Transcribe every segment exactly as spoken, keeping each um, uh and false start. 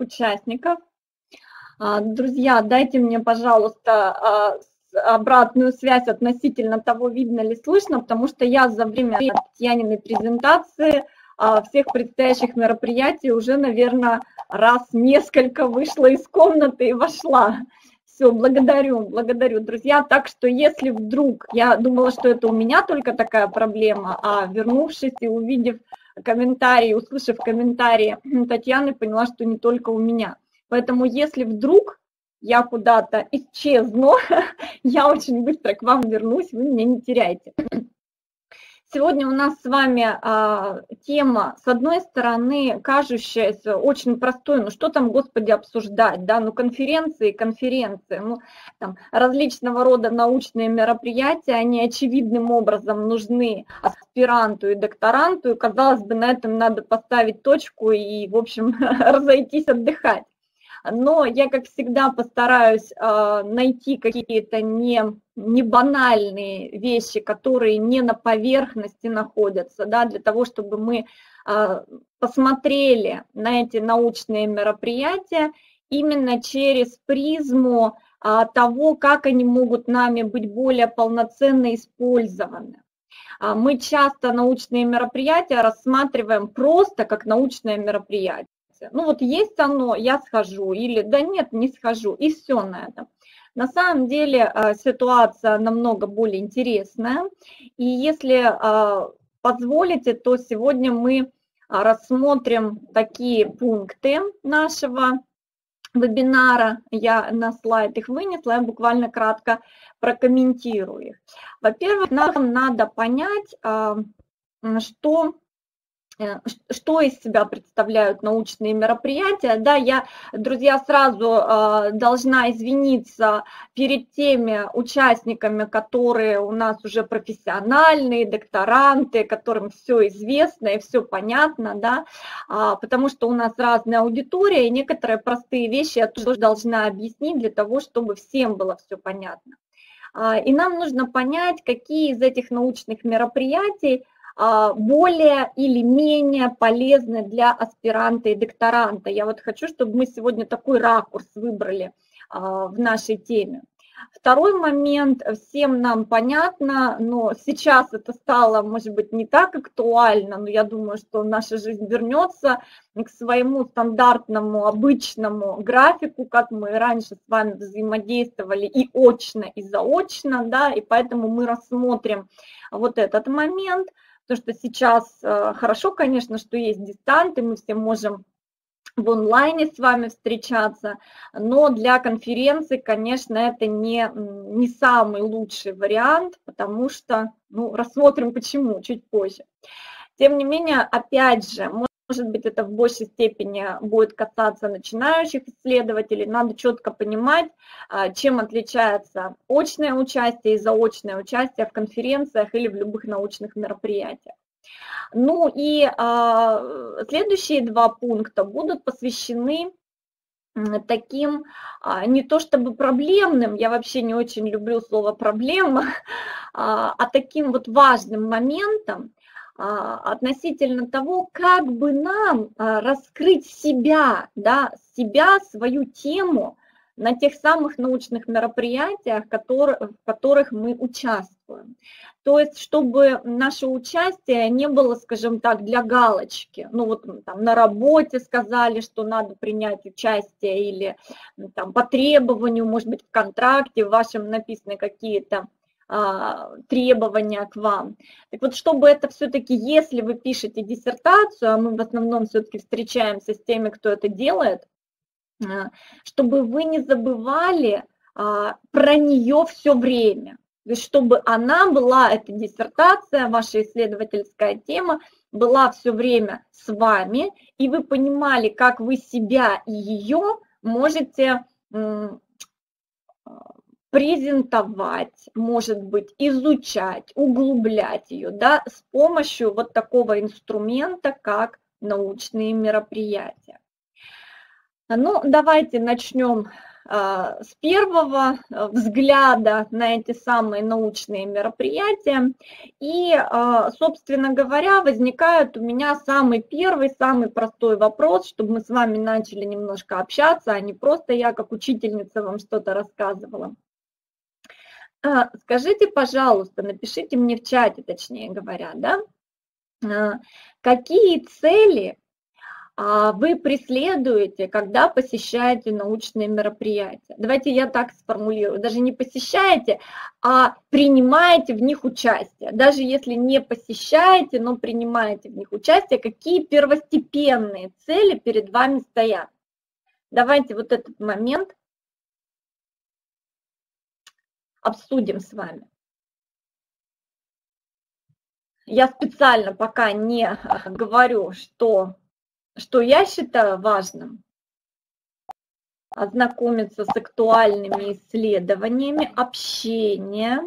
участников. Друзья, дайте мне, пожалуйста, обратную связь относительно того, видно ли слышно, потому что я за время Татьяниной презентации всех предстоящих мероприятий уже, наверное, раз несколько вышла из комнаты и вошла. Все, благодарю, благодарю, друзья. Так что если вдруг, я думала, что это у меня только такая проблема, а вернувшись и увидев комментарии, услышав комментарии Татьяны, поняла, что не только у меня. Поэтому если вдруг я куда-то исчезну, я очень быстро к вам вернусь, вы меня не теряете. Сегодня у нас с вами а, тема, с одной стороны, кажущаяся очень простой, ну что там, господи, обсуждать, да, ну конференции, конференции, ну там, различного рода научные мероприятия, они очевидным образом нужны аспиранту и докторанту, и, казалось бы, на этом надо поставить точку и, в общем, разойтись отдыхать. Но я, как всегда, постараюсь найти какие-то не, не банальные вещи, которые не на поверхности находятся, да, для того, чтобы мы посмотрели на эти научные мероприятия именно через призму того, как они могут нами быть более полноценно использованы. Мы часто научные мероприятия рассматриваем просто как научное мероприятие. Ну вот есть оно, я схожу, или да нет, не схожу, и все на этом. На самом деле ситуация намного более интересная, и если позволите, то сегодня мы рассмотрим такие пункты нашего вебинара. Я на слайд их вынесла, я буквально кратко прокомментирую их. Во-первых, нам надо понять, что... Что из себя представляют научные мероприятия? Да, я, друзья, сразу должна извиниться перед теми участниками, которые у нас уже профессиональные, докторанты, которым все известно и все понятно, да, потому что у нас разная аудитория, и некоторые простые вещи я тоже должна объяснить для того, чтобы всем было все понятно. И нам нужно понять, какие из этих научных мероприятий более или менее полезны для аспиранта и докторанта. Я вот хочу, чтобы мы сегодня такой ракурс выбрали в нашей теме. Второй момент, всем нам понятно, но сейчас это стало, может быть, не так актуально, но я думаю, что наша жизнь вернется к своему стандартному, обычному графику, как мы раньше с вами взаимодействовали и очно, и заочно, да, и поэтому мы рассмотрим вот этот момент. Потому что сейчас хорошо, конечно, что есть дистанты, мы все можем в онлайне с вами встречаться, но для конференции, конечно, это не, не самый лучший вариант, потому что, ну, рассмотрим почему чуть позже. Тем не менее, опять же, может быть, это в большей степени будет касаться начинающих исследователей, надо четко понимать, чем отличается очное участие и заочное участие в конференциях или в любых научных мероприятиях. Ну и а, следующие два пункта будут посвящены таким, а, не то чтобы проблемным, я вообще не очень люблю слово «проблема», а, а таким вот важным моментом, относительно того, как бы нам раскрыть себя, да, себя, свою тему на тех самых научных мероприятиях, которые, в которых мы участвуем. То есть, чтобы наше участие не было, скажем так, для галочки. Ну вот там, на работе сказали, что надо принять участие, или там, по требованию, может быть, в контракте в вашем написаны какие-то требования к вам. Так вот, чтобы это все-таки, если вы пишете диссертацию, а мы в основном все-таки встречаемся с теми, кто это делает, чтобы вы не забывали про нее все время, то есть чтобы она была, эта диссертация, ваша исследовательская тема, была все время с вами, и вы понимали, как вы себя и ее можете презентовать, может быть, изучать, углублять ее, да, с помощью вот такого инструмента, как научные мероприятия. Ну, давайте начнем с первого взгляда на эти самые научные мероприятия. И, собственно говоря, возникает у меня самый первый, самый простой вопрос, чтобы мы с вами начали немножко общаться, а не просто я как учительница вам что-то рассказывала. Скажите, пожалуйста, напишите мне в чате, точнее говоря, да, какие цели вы преследуете, когда посещаете научные мероприятия? Давайте я так сформулирую. Даже не посещаете, а принимаете в них участие. Даже если не посещаете, но принимаете в них участие, какие первостепенные цели перед вами стоят? Давайте вот этот момент обсудим с вами. Я специально пока не говорю, что... Что я считаю важным, ознакомиться с актуальными исследованиями, общение,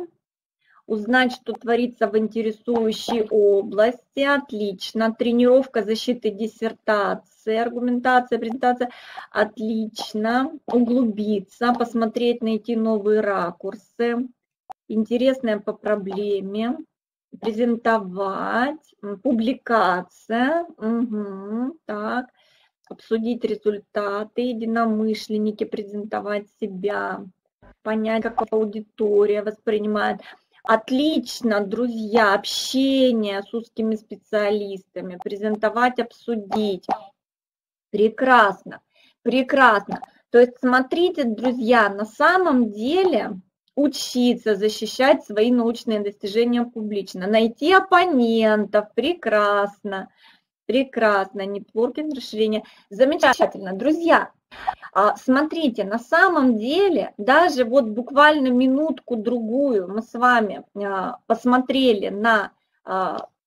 узнать, что творится в интересующей области, отлично, тренировка защиты диссертации, аргументация, презентация, отлично, углубиться, посмотреть, найти новые ракурсы, интересное по проблеме, презентовать, публикация, угу, так, обсудить результаты, единомышленники, презентовать себя, понять, как аудитория воспринимает. Отлично, друзья, общение с узкими специалистами, презентовать, обсудить. Прекрасно, прекрасно. То есть смотрите, друзья, на самом деле... Учиться, защищать свои научные достижения публично, найти оппонентов, прекрасно, прекрасно, нетворкинг, расширение, замечательно. Друзья, смотрите, на самом деле, даже вот буквально минутку-другую мы с вами посмотрели на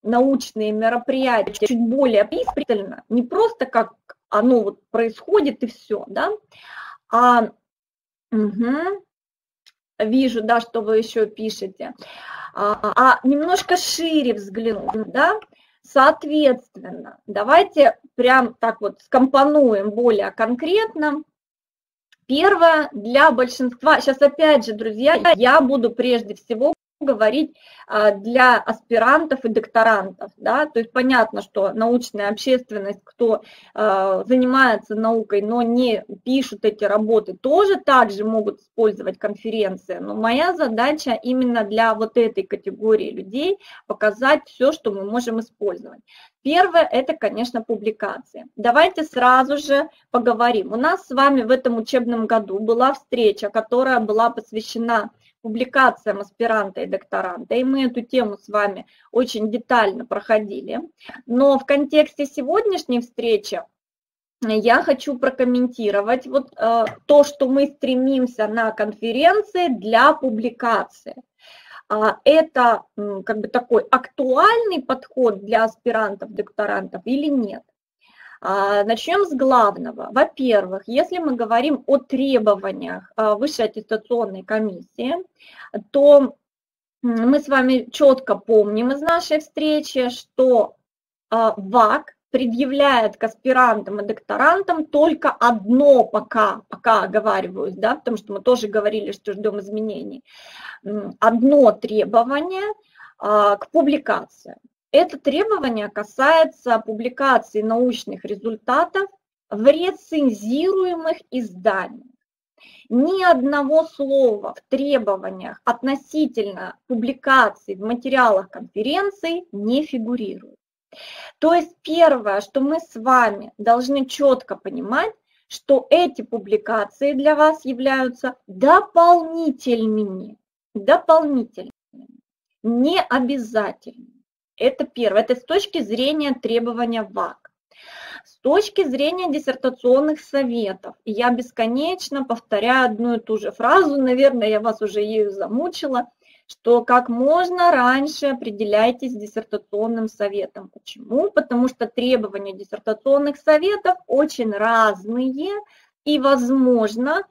научные мероприятия чуть более пристально, не просто как оно вот происходит и все, да, а... Угу. Вижу, да, что вы еще пишете, а, а немножко шире взглянув, да, соответственно, давайте прям так вот скомпонуем более конкретно. Первое, для большинства, сейчас опять же, друзья, я буду прежде всего говорить для аспирантов и докторантов, да, то есть понятно, что научная общественность, кто э, занимается наукой, но не пишут эти работы, тоже также могут использовать конференции, но моя задача именно для вот этой категории людей показать все, что мы можем использовать. Первое – это, конечно, публикации. Давайте сразу же поговорим. У нас с вами в этом учебном году была встреча, которая была посвящена публикациям аспиранта и докторанта, и мы эту тему с вами очень детально проходили. Но в контексте сегодняшней встречи я хочу прокомментировать вот, э, то, что мы стремимся на конференции для публикации. Это как бы такой актуальный подход для аспирантов, докторантов или нет? Начнем с главного. Во-первых, если мы говорим о требованиях Высшей аттестационной комиссии, то мы с вами четко помним из нашей встречи, что ВАК предъявляет к аспирантам и докторантам только одно пока, пока оговариваюсь, да, потому что мы тоже говорили, что ждем изменений, одно требование к публикации. Это требование касается публикации научных результатов в рецензируемых изданиях. Ни одного слова в требованиях относительно публикаций в материалах конференции не фигурирует. То есть первое, что мы с вами должны четко понимать, что эти публикации для вас являются дополнительными, дополнительными, не обязательными. Это первое, это с точки зрения требования ВАК. С точки зрения диссертационных советов, я бесконечно повторяю одну и ту же фразу, наверное, я вас уже ею замучила, что как можно раньше определяйтесь с диссертационным советом. Почему? Потому что требования диссертационных советов очень разные и, возможно,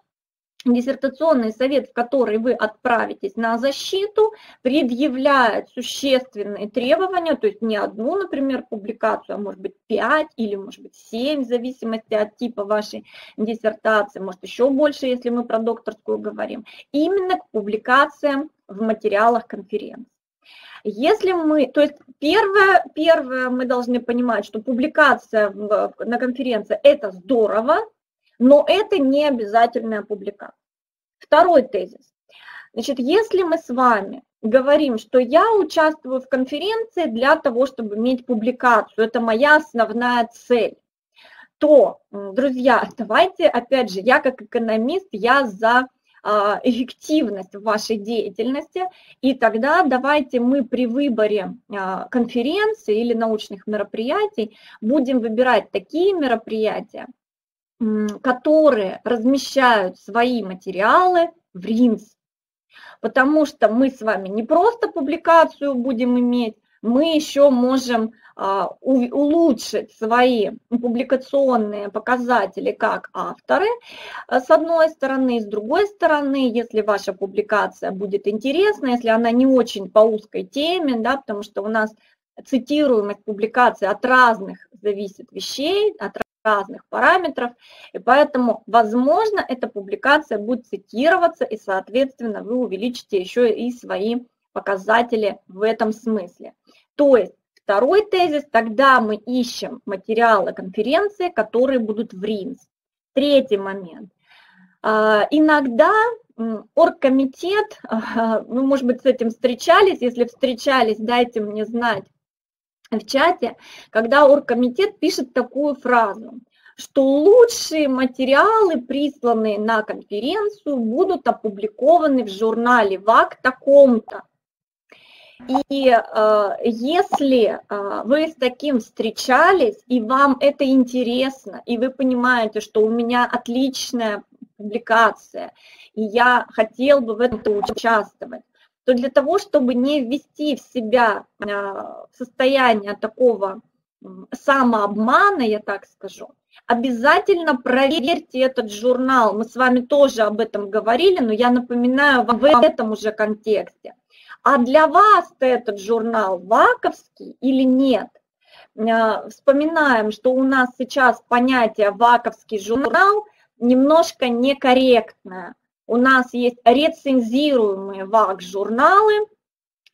диссертационный совет, в который вы отправитесь на защиту, предъявляет существенные требования, то есть не одну, например, публикацию, а может быть пять или может быть семь, в зависимости от типа вашей диссертации, может еще больше, если мы про докторскую говорим, именно к публикациям в материалах конференции. Если мы, то есть первое, первое мы должны понимать, что публикация в, на конференции – это здорово, но это не обязательная публикация. Второй тезис. Значит, если мы с вами говорим, что я участвую в конференции для того, чтобы иметь публикацию, это моя основная цель, то, друзья, давайте, опять же, я как экономист, я за эффективность в вашей деятельности, и тогда давайте мы при выборе конференции или научных мероприятий будем выбирать такие мероприятия, которые размещают свои материалы в РИНЦ, потому что мы с вами не просто публикацию будем иметь, мы еще можем улучшить свои публикационные показатели как авторы, с одной стороны, с другой стороны, если ваша публикация будет интересна, если она не очень по узкой теме, да, потому что у нас цитируемость публикации от разных зависит вещей, от разных параметров, и поэтому, возможно, эта публикация будет цитироваться, и, соответственно, вы увеличите еще и свои показатели в этом смысле. То есть, второй тезис, тогда мы ищем материалы конференции, которые будут в РИНЦ. Третий момент. Иногда оргкомитет, ну, может быть, с этим встречались, если встречались, дайте мне знать в чате, когда оргкомитет пишет такую фразу, что лучшие материалы, присланные на конференцию, будут опубликованы в журнале ВАК таком-то. И э, если э, вы с таким встречались, и вам это интересно, и вы понимаете, что у меня отличная публикация, и я хотел бы в этом участвовать, то для того, чтобы не ввести в себя э, состояние такого самообмана, я так скажу, обязательно проверьте этот журнал. Мы с вами тоже об этом говорили, но я напоминаю вам в этом уже контексте. А для вас-то этот журнал ваковский или нет? Вспоминаем, что у нас сейчас понятие ваковский журнал немножко некорректное. У нас есть рецензируемые вак-журналы,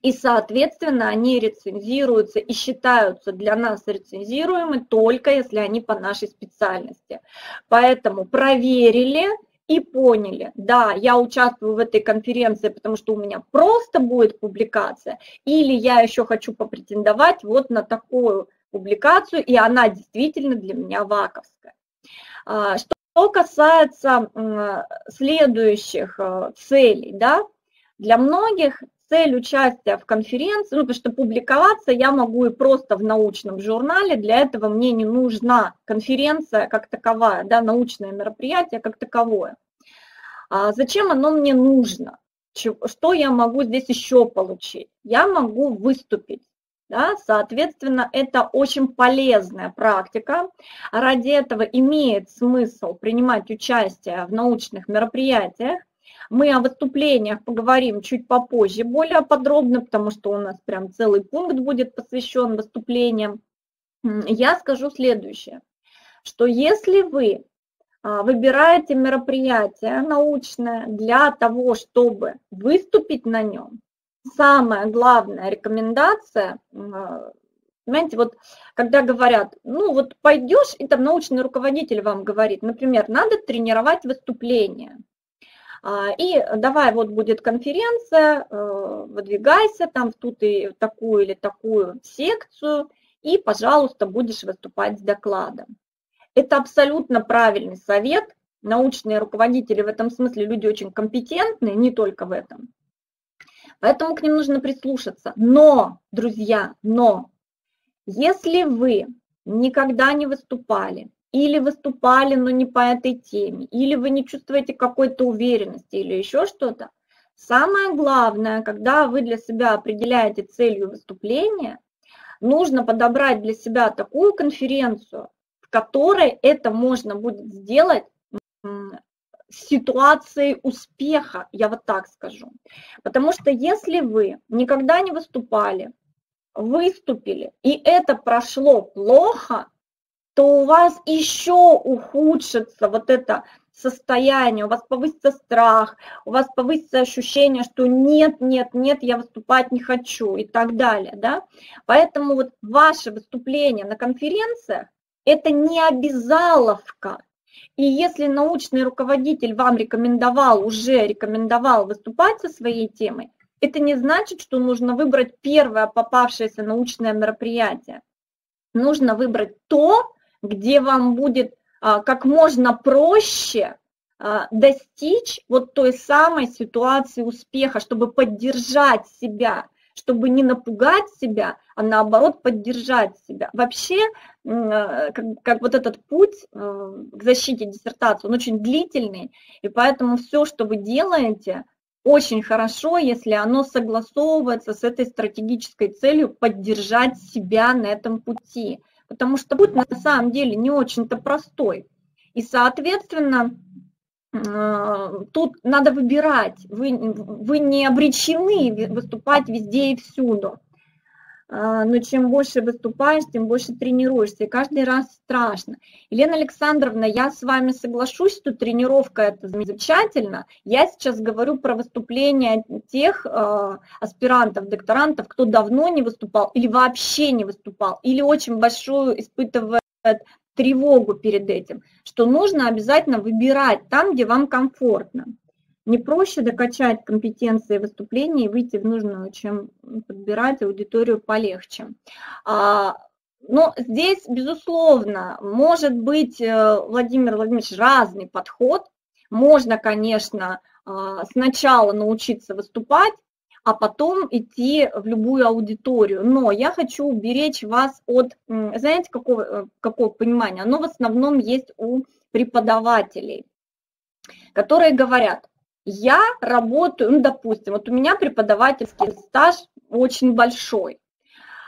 и, соответственно, они рецензируются и считаются для нас рецензируемы только если они по нашей специальности. Поэтому проверили и поняли, да, я участвую в этой конференции, потому что у меня просто будет публикация, или я еще хочу попретендовать вот на такую публикацию, и она действительно для меня ваковская. Что касается следующих целей, да, для многих цель участия в конференции, ну, потому что публиковаться я могу и просто в научном журнале, для этого мне не нужна конференция как таковая, да, научное мероприятие как таковое. А зачем оно мне нужно? Что я могу здесь еще получить? Я могу выступить. Да, соответственно, это очень полезная практика. Ради этого имеет смысл принимать участие в научных мероприятиях. Мы о выступлениях поговорим чуть попозже, более подробно, потому что у нас прям целый пункт будет посвящен выступлениям. Я скажу следующее, что если вы выбираете мероприятие научное для того, чтобы выступить на нем, самая главная рекомендация, понимаете, вот когда говорят, ну вот пойдешь, и там научный руководитель вам говорит, например, надо тренировать выступление. И давай, вот будет конференция, выдвигайся там в ту и такую или такую секцию, и, пожалуйста, будешь выступать с докладом. Это абсолютно правильный совет. Научные руководители в этом смысле люди очень компетентные, не только в этом. Поэтому к ним нужно прислушаться. Но, друзья, но, если вы никогда не выступали, или выступали, но не по этой теме, или вы не чувствуете какой-то уверенности или еще что-то, самое главное, когда вы для себя определяете целью выступления, нужно подобрать для себя такую конференцию, в которой это можно будет сделать ситуацией успеха, я вот так скажу. Потому что если вы никогда не выступали, выступили, и это прошло плохо, то у вас еще ухудшится вот это состояние, у вас повысится страх, у вас повысится ощущение, что нет, нет, нет, я выступать не хочу и так далее. Да? Поэтому вот ваше выступление на конференциях – это не обязаловка. И если научный руководитель вам рекомендовал, уже рекомендовал выступать со своей темой, это не значит, что нужно выбрать первое попавшееся научное мероприятие. Нужно выбрать то, где вам будет а, как можно проще а, достичь вот той самой ситуации успеха, чтобы поддержать себя, чтобы не напугать себя, а наоборот поддержать себя. Вообще, как, как вот этот путь к защите диссертации, он очень длительный, и поэтому все, что вы делаете, очень хорошо, если оно согласовывается с этой стратегической целью поддержать себя на этом пути. Потому что путь на самом деле не очень-то простой. И, соответственно, тут надо выбирать. Вы, вы не обречены выступать везде и всюду. Но чем больше выступаешь, тем больше тренируешься. И каждый раз страшно. Елена Александровна, я с вами соглашусь, что тренировка – это замечательно. Я сейчас говорю про выступления тех э, аспирантов, докторантов, кто давно не выступал или вообще не выступал, или очень большую испытывает тревогу перед этим, что нужно обязательно выбирать там, где вам комфортно. Не проще докачать компетенции выступления и выйти в нужную, чем подбирать аудиторию полегче. Но здесь, безусловно, может быть, Владимир Владимирович, разный подход. Можно, конечно, сначала научиться выступать, а потом идти в любую аудиторию. Но я хочу уберечь вас от, знаете, какого, какого понимания? Оно в основном есть у преподавателей, которые говорят: я работаю, ну, допустим, вот у меня преподавательский стаж очень большой,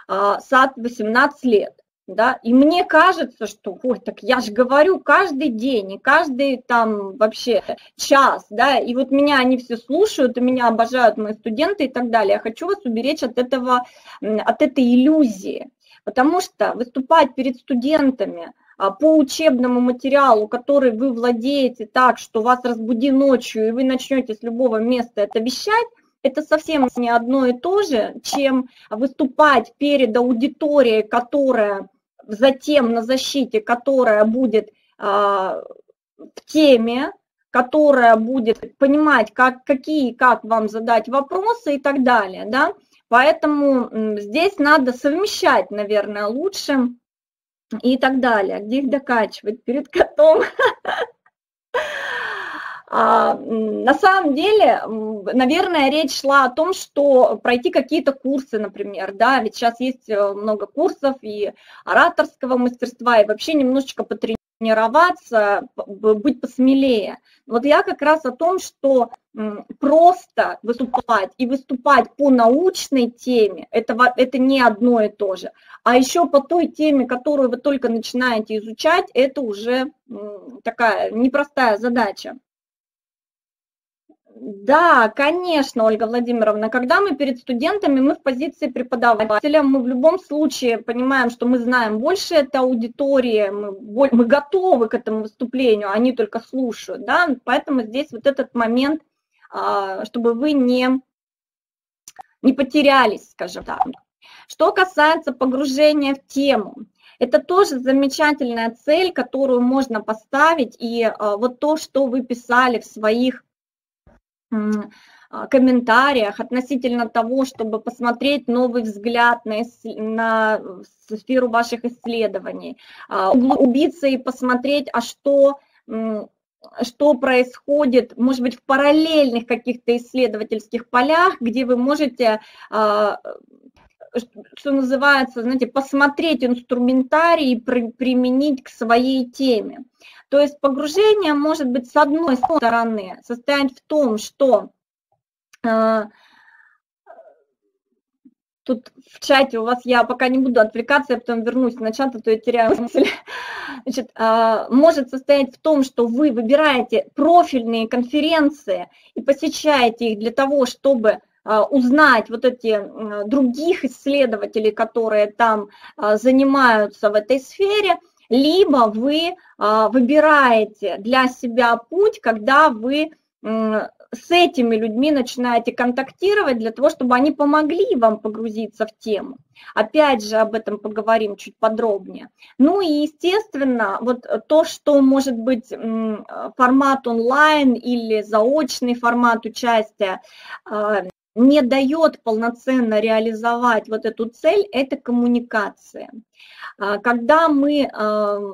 восемнадцать лет, да, и мне кажется, что, ой, так я же говорю каждый день, и каждый там вообще час, да, и вот меня они все слушают, и меня обожают мои студенты и так далее. Я хочу вас уберечь от этого, от этой иллюзии, потому что выступать перед студентами по учебному материалу, который вы владеете так, что вас разбуди ночью, и вы начнете с любого места это вещать, это совсем не одно и то же, чем выступать перед аудиторией, которая затем на защите, которая будет э, в теме, которая будет понимать, как, какие и как вам задать вопросы и так далее. Да? Поэтому здесь надо совмещать, наверное, лучше. И так далее, где их докачивать перед котом. На самом деле, наверное, речь шла о том, что пройти какие-то курсы, например, да, ведь сейчас есть много курсов и ораторского мастерства, и вообще немножечко потренироваться, быть посмелее. Вот я как раз о том, что просто выступать и выступать по научной теме, это, это не одно и то же. А еще по той теме, которую вы только начинаете изучать, это уже такая непростая задача. Да, конечно, Ольга Владимировна, когда мы перед студентами, мы в позиции преподавателя, мы в любом случае понимаем, что мы знаем больше этой аудитории, мы, мы готовы к этому выступлению, они только слушают, да, поэтому здесь вот этот момент, чтобы вы не, не потерялись, скажем так. Что касается погружения в тему, это тоже замечательная цель, которую можно поставить, и вот то, что вы писали в своих комментариях относительно того, чтобы посмотреть новый взгляд на, на сферу ваших исследований, углубиться и посмотреть, а что, что происходит, может быть, в параллельных каких-то исследовательских полях, где вы можете, что называется, знаете, посмотреть инструментарий и применить к своей теме. То есть погружение может быть с одной стороны состоять в том, что э, тут в чате у вас, я пока не буду отвлекаться, я потом вернусь на чат, а то я теряю мысль. Значит, может состоять в том, что вы выбираете профильные конференции и посещаете их для того, чтобы узнать вот эти других исследователей, которые там занимаются в этой сфере, либо вы выбираете для себя путь, когда вы с этими людьми начинаете контактировать для того, чтобы они помогли вам погрузиться в тему. Опять же, об этом поговорим чуть подробнее. Ну и, естественно, вот то, что может быть формат онлайн или заочный формат участия, не дает полноценно реализовать вот эту цель, это коммуникация. Когда мы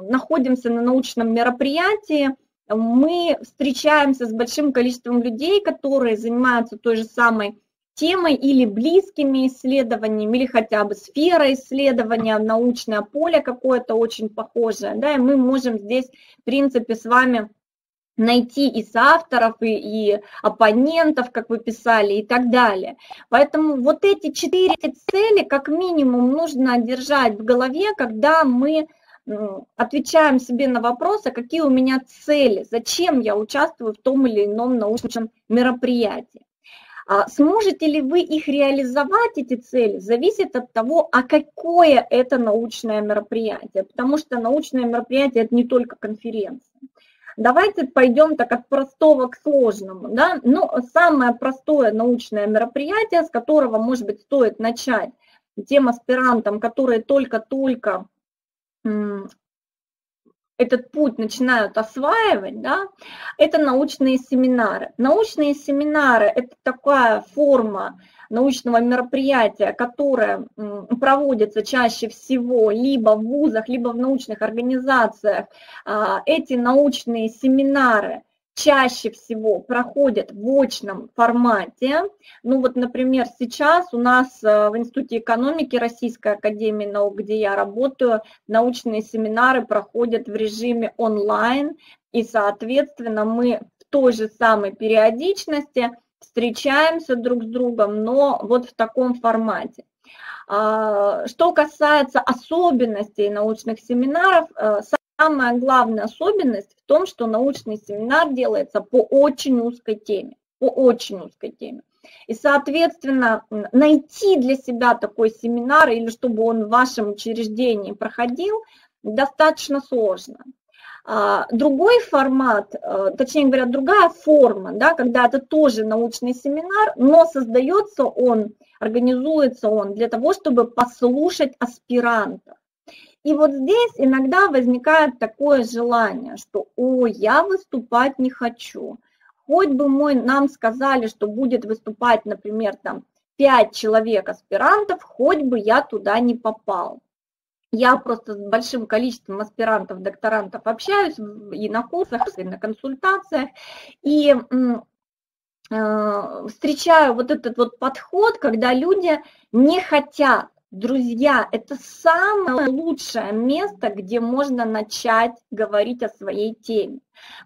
находимся на научном мероприятии, мы встречаемся с большим количеством людей, которые занимаются той же самой темой или близкими исследованиями, или хотя бы сферой исследования, научное поле какое-то очень похожее, да, и мы можем здесь, в принципе, с вами найти и соавторов, и, и оппонентов, как вы писали, и так далее. Поэтому вот эти четыре цели, как минимум, нужно держать в голове, когда мы отвечаем себе на вопрос, а какие у меня цели, зачем я участвую в том или ином научном мероприятии. Сможете ли вы их реализовать, эти цели, зависит от того, а какое это научное мероприятие, потому что научное мероприятие – это не только конференция. Давайте пойдем так от простого к сложному. Да? Ну, самое простое научное мероприятие, с которого, может быть, стоит начать тем аспирантам, которые только-только этот путь начинают осваивать, да, это научные семинары. Научные семинары – это такая форма научного мероприятия, которое проводится чаще всего либо в вузах, либо в научных организациях. Эти научные семинары чаще всего проходят в очном формате. Ну вот, например, сейчас у нас в Институте экономики Российской Академии наук, где я работаю, научные семинары проходят в режиме онлайн, и, соответственно, мы в той же самой периодичности встречаемся друг с другом, но вот в таком формате. Что касается особенностей научных семинаров, самая главная особенность в том, что научный семинар делается по очень узкой теме, по очень узкой теме. И, соответственно, найти для себя такой семинар или чтобы он в вашем учреждении проходил, достаточно сложно. Другой формат, точнее говоря, другая форма, да, когда это тоже научный семинар, но создается он, организуется он для того, чтобы послушать аспирантов. И вот здесь иногда возникает такое желание, что «О, я выступать не хочу». Хоть бы мы, нам сказали, что будет выступать, например, там, пять человек аспирантов, хоть бы я туда не попал. Я просто с большим количеством аспирантов, докторантов общаюсь и на курсах, и на консультациях, и э, встречаю вот этот вот подход, когда люди не хотят. Друзья, это самое лучшее место, где можно начать говорить о своей теме.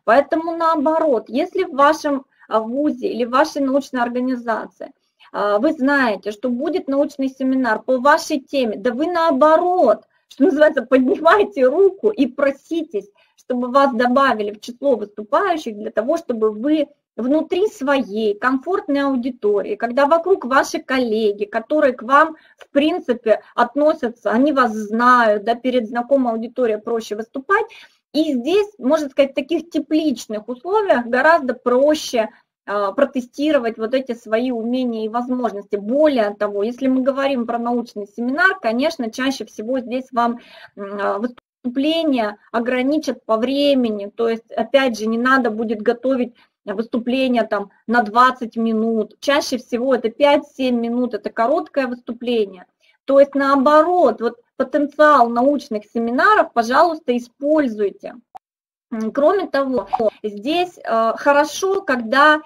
Поэтому наоборот, если в вашем вузе или в вашей научной организации вы знаете, что будет научный семинар по вашей теме, да вы наоборот, что называется, поднимайте руку и проситесь, чтобы вас добавили в число выступающих для того, чтобы вы внутри своей комфортной аудитории, когда вокруг ваши коллеги, которые к вам, в принципе, относятся, они вас знают, да, перед знакомой аудиторией проще выступать. И здесь, можно сказать, в таких тепличных условиях гораздо проще э, протестировать вот эти свои умения и возможности. Более того, если мы говорим про научный семинар, конечно, чаще всего здесь вам э, выступать. Выступления ограничат по времени, то есть, опять же, не надо будет готовить выступление там, на двадцать минут, чаще всего это пять-семь минут, это короткое выступление. То есть, наоборот, вот потенциал научных семинаров, пожалуйста, используйте. Кроме того, здесь э, хорошо, когда...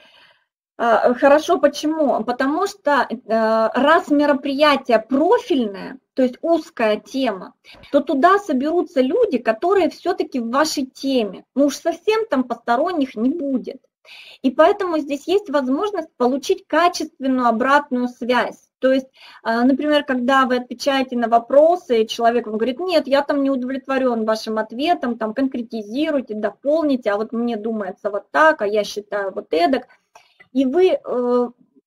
Э, хорошо, почему? Потому что э, раз мероприятие профильное, то есть узкая тема, то туда соберутся люди, которые все-таки в вашей теме. Ну уж совсем там посторонних не будет. И поэтому здесь есть возможность получить качественную обратную связь. То есть, например, когда вы отвечаете на вопросы, человек вам говорит: нет, я там не удовлетворен вашим ответом, там конкретизируйте, дополните, а вот мне думается вот так, а я считаю вот эдак. И вы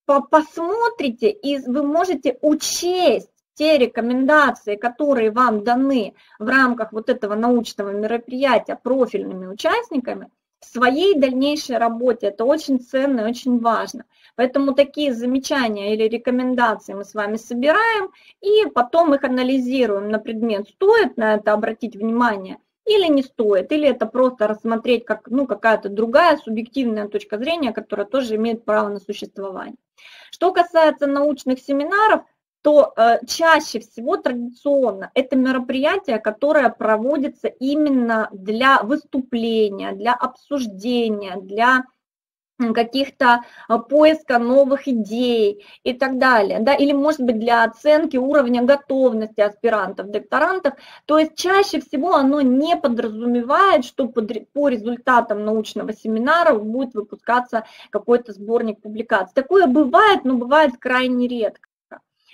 посмотрите, и вы можете учесть те рекомендации, которые вам даны в рамках вот этого научного мероприятия профильными участниками, в своей дальнейшей работе. Это очень ценно и очень важно. Поэтому такие замечания или рекомендации мы с вами собираем и потом их анализируем на предмет, стоит на это обратить внимание или не стоит, или это просто рассмотреть как ну, какая-то другая субъективная точка зрения, которая тоже имеет право на существование. Что касается научных семинаров, то э, чаще всего традиционно это мероприятие, которое проводится именно для выступления, для обсуждения, для каких-то поиска новых идей и так далее, да, или, может быть, для оценки уровня готовности аспирантов, докторантов. То есть чаще всего оно не подразумевает, что по результатам научного семинара будет выпускаться какой-то сборник публикаций. Такое бывает, но бывает крайне редко.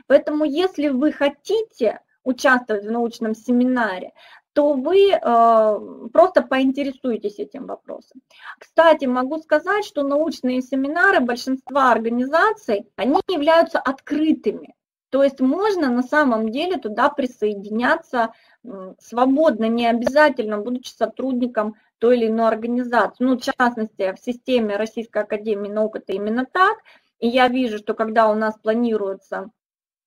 Поэтому если вы хотите участвовать в научном семинаре, то вы э, просто поинтересуйтесь этим вопросом. Кстати, могу сказать, что научные семинары большинства организаций, они являются открытыми. То есть можно на самом деле туда присоединяться э, свободно, не обязательно будучи сотрудником той или иной организации. Ну, в частности, в системе Российской академии наук это именно так. И я вижу, что когда у нас планируется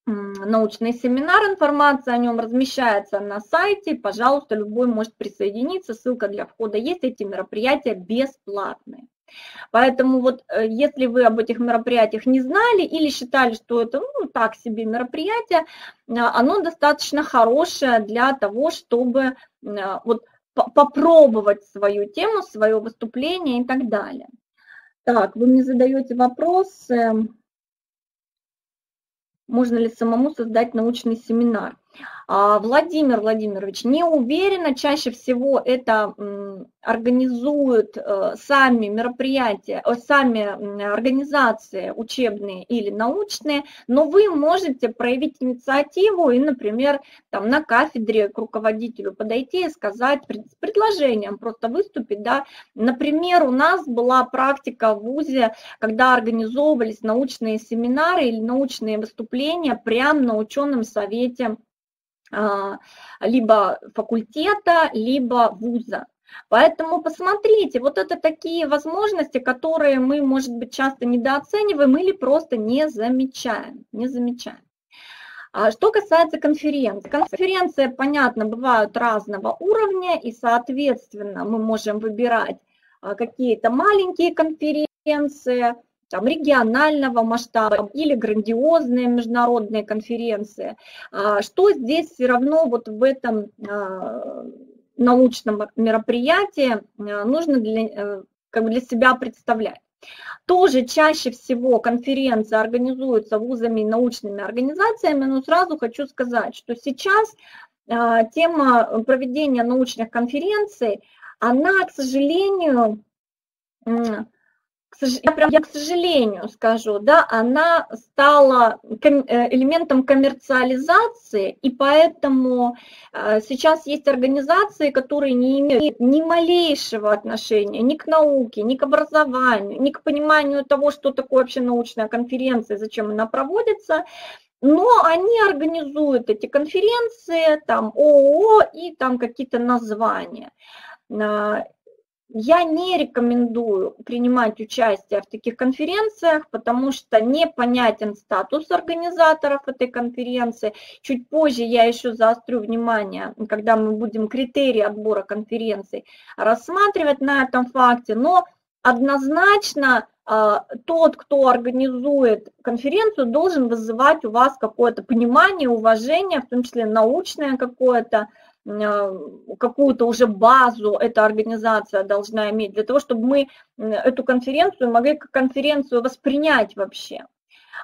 научный семинар, информация о нем размещается на сайте, пожалуйста, любой может присоединиться, ссылка для входа есть, эти мероприятия бесплатные. Поэтому вот если вы об этих мероприятиях не знали или считали, что это ну, так себе мероприятие, оно достаточно хорошее для того, чтобы вот, попробовать свою тему, свое выступление и так далее. Так, вы мне задаете вопрос. Можно ли самому создать научный семинар? Владимир Владимирович, не уверена, чаще всего это организуют сами мероприятия, сами организации учебные или научные, но вы можете проявить инициативу и, например, там на кафедре к руководителю подойти и сказать с предложением, просто выступить, да. Например, у нас была практика в ВУЗе, когда организовывались научные семинары или научные выступления прямо на ученом совете либо факультета, либо вуза. Поэтому посмотрите, вот это такие возможности, которые мы, может быть, часто недооцениваем или просто не замечаем. Не замечаем. Что касается конференций. Конференции, понятно, бывают разного уровня, и, соответственно, мы можем выбирать какие-то маленькие конференции, там, регионального масштаба или грандиозные международные конференции. Что здесь все равно вот в этом научном мероприятии нужно для, как бы для себя представлять? Тоже чаще всего конференции организуются вузами и научными организациями, но сразу хочу сказать, что сейчас тема проведения научных конференций, она, к сожалению, Я, прям, я, к сожалению, скажу, да, она стала элементом коммерциализации, и поэтому сейчас есть организации, которые не имеют ни малейшего отношения ни к науке, ни к образованию, ни к пониманию того, что такое вообще научная конференция, зачем она проводится, но они организуют эти конференции, там ООО и там какие-то названия. Я не рекомендую принимать участие в таких конференциях, потому что непонятен статус организаторов этой конференции. Чуть позже я еще заострю внимание, когда мы будем критерии отбора конференций рассматривать на этом факте, но однозначно тот, кто организует конференцию, должен вызывать у вас какое-то понимание, уважение, в том числе научное какое-то, какую-то уже базу эта организация должна иметь, для того, чтобы мы эту конференцию могли как конференцию воспринять вообще.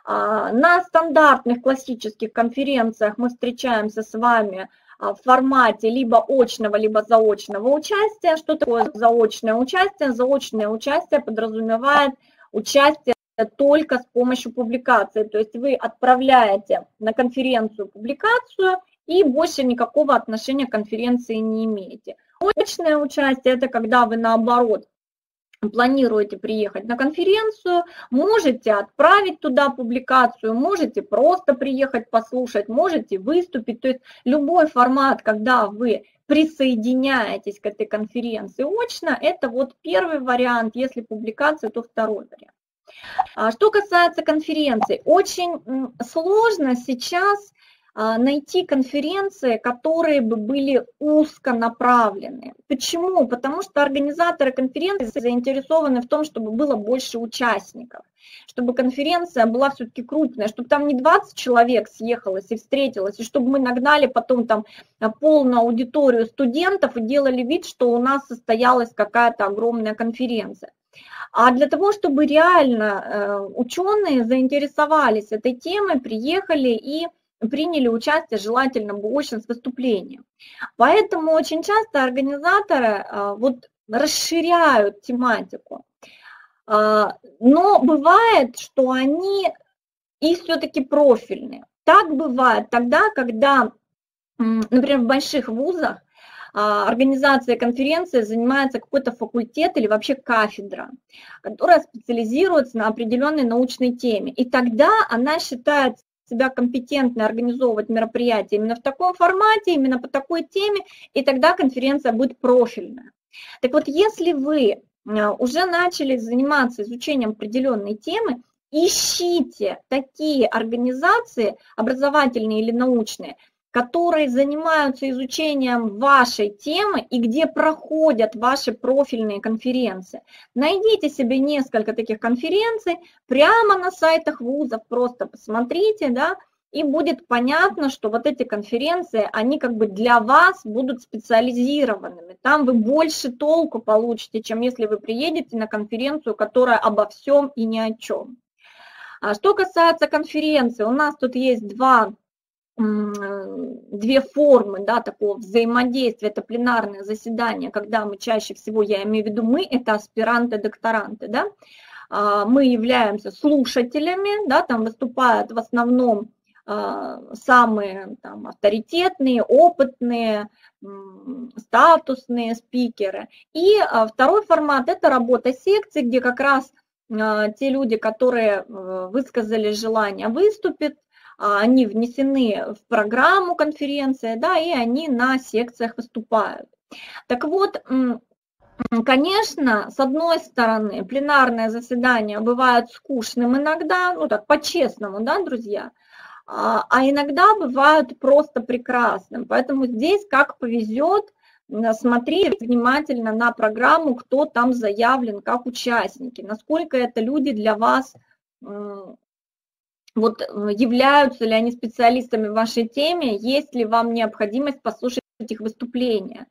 На стандартных классических конференциях мы встречаемся с вами в формате либо очного, либо заочного участия. Что такое заочное участие? Заочное участие подразумевает участие только с помощью публикации. То есть вы отправляете на конференцию публикацию и больше никакого отношения к конференции не имеете. Очное участие – это когда вы, наоборот, планируете приехать на конференцию, можете отправить туда публикацию, можете просто приехать послушать, можете выступить. То есть любой формат, когда вы присоединяетесь к этой конференции очно, это вот первый вариант, если публикация, то второй вариант. Что касается конференций, очень сложно сейчас найти конференции, которые бы были узко направлены. Почему? Потому что организаторы конференции заинтересованы в том, чтобы было больше участников, чтобы конференция была все-таки крупная, чтобы там не двадцать человек съехалось и встретилось, и чтобы мы нагнали потом там полную аудиторию студентов и делали вид, что у нас состоялась какая-то огромная конференция. А для того, чтобы реально ученые заинтересовались этой темой, приехали и приняли участие, желательно бы очень с выступлением. Поэтому очень часто организаторы вот расширяют тематику. Но бывает, что они и все-таки профильные. Так бывает тогда, когда, например, в больших вузах организацией конференции занимается какой-то факультет или вообще кафедра, которая специализируется на определенной научной теме. И тогда она считает себя компетентно организовывать мероприятия именно в таком формате, именно по такой теме, и тогда конференция будет профильная. Так вот, если вы уже начали заниматься изучением определенной темы, ищите такие организации, образовательные или научные, которые занимаются изучением вашей темы и где проходят ваши профильные конференции. Найдите себе несколько таких конференций прямо на сайтах вузов, просто посмотрите, да, и будет понятно, что вот эти конференции, они как бы для вас будут специализированными. Там вы больше толку получите, чем если вы приедете на конференцию, которая обо всем и ни о чем. А что касается конференции, у нас тут есть два две формы, да, такого взаимодействия, это пленарное заседание, когда мы чаще всего, я имею в виду мы, это аспиранты, докторанты, да, мы являемся слушателями, да, там выступают в основном самые там авторитетные, опытные, статусные спикеры. И второй формат – это работа секции, где как раз те люди, которые высказали желание выступить, они внесены в программу конференции, да, и они на секциях выступают. Так вот, конечно, с одной стороны, пленарное заседание бывает скучным иногда, ну так, по-честному, да, друзья, а иногда бывают просто прекрасным. Поэтому здесь как повезет, смотри внимательно на программу, кто там заявлен как участники, насколько это люди для вас интересны. Вот являются ли они специалистами в вашей теме, есть ли вам необходимость послушать их выступления.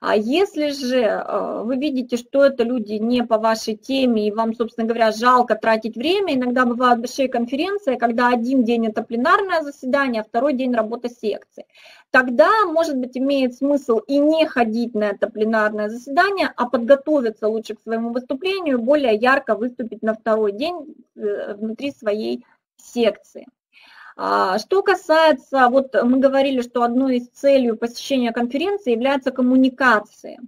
А если же вы видите, что это люди не по вашей теме, и вам, собственно говоря, жалко тратить время, иногда бывают большие конференции, когда один день это пленарное заседание, а второй день работа секции. Тогда, может быть, имеет смысл и не ходить на это пленарное заседание, а подготовиться лучше к своему выступлению, более ярко выступить на второй день внутри своей секции. Что касается, вот мы говорили, что одной из целей посещения конференции является коммуникация.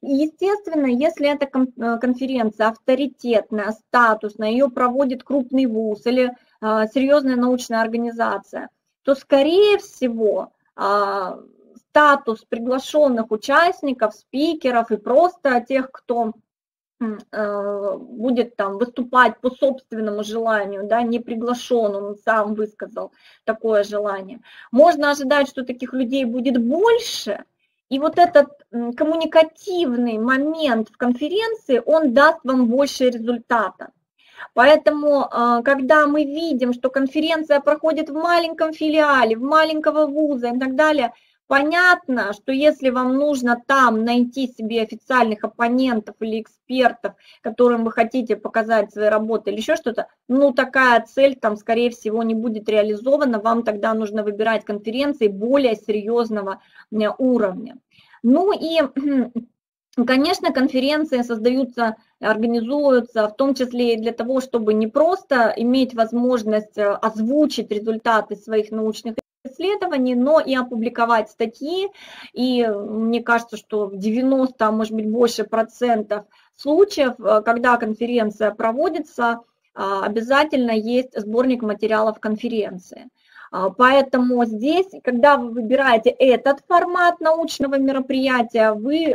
И естественно, если эта конференция авторитетная, статусная, ее проводит крупный вуз или серьезная научная организация, то, скорее всего, статус приглашенных участников, спикеров и просто тех, кто будет там выступать по собственному желанию, да, не приглашен, он сам высказал такое желание. Можно ожидать, что таких людей будет больше, и вот этот коммуникативный момент в конференции, он даст вам больше результата. Поэтому, когда мы видим, что конференция проходит в маленьком филиале, в маленького вуза и так далее, понятно, что если вам нужно там найти себе официальных оппонентов или экспертов, которым вы хотите показать свои работы или еще что-то, ну такая цель там, скорее всего, не будет реализована, вам тогда нужно выбирать конференции более серьезного уровня. Ну и Конечно, конференции создаются, организуются, в том числе и для того, чтобы не просто иметь возможность озвучить результаты своих научных исследований, но и опубликовать статьи. И мне кажется, что девяносто, может быть, больше процентов случаев, когда конференция проводится, обязательно есть сборник материалов конференции. Поэтому здесь, когда вы выбираете этот формат научного мероприятия, вы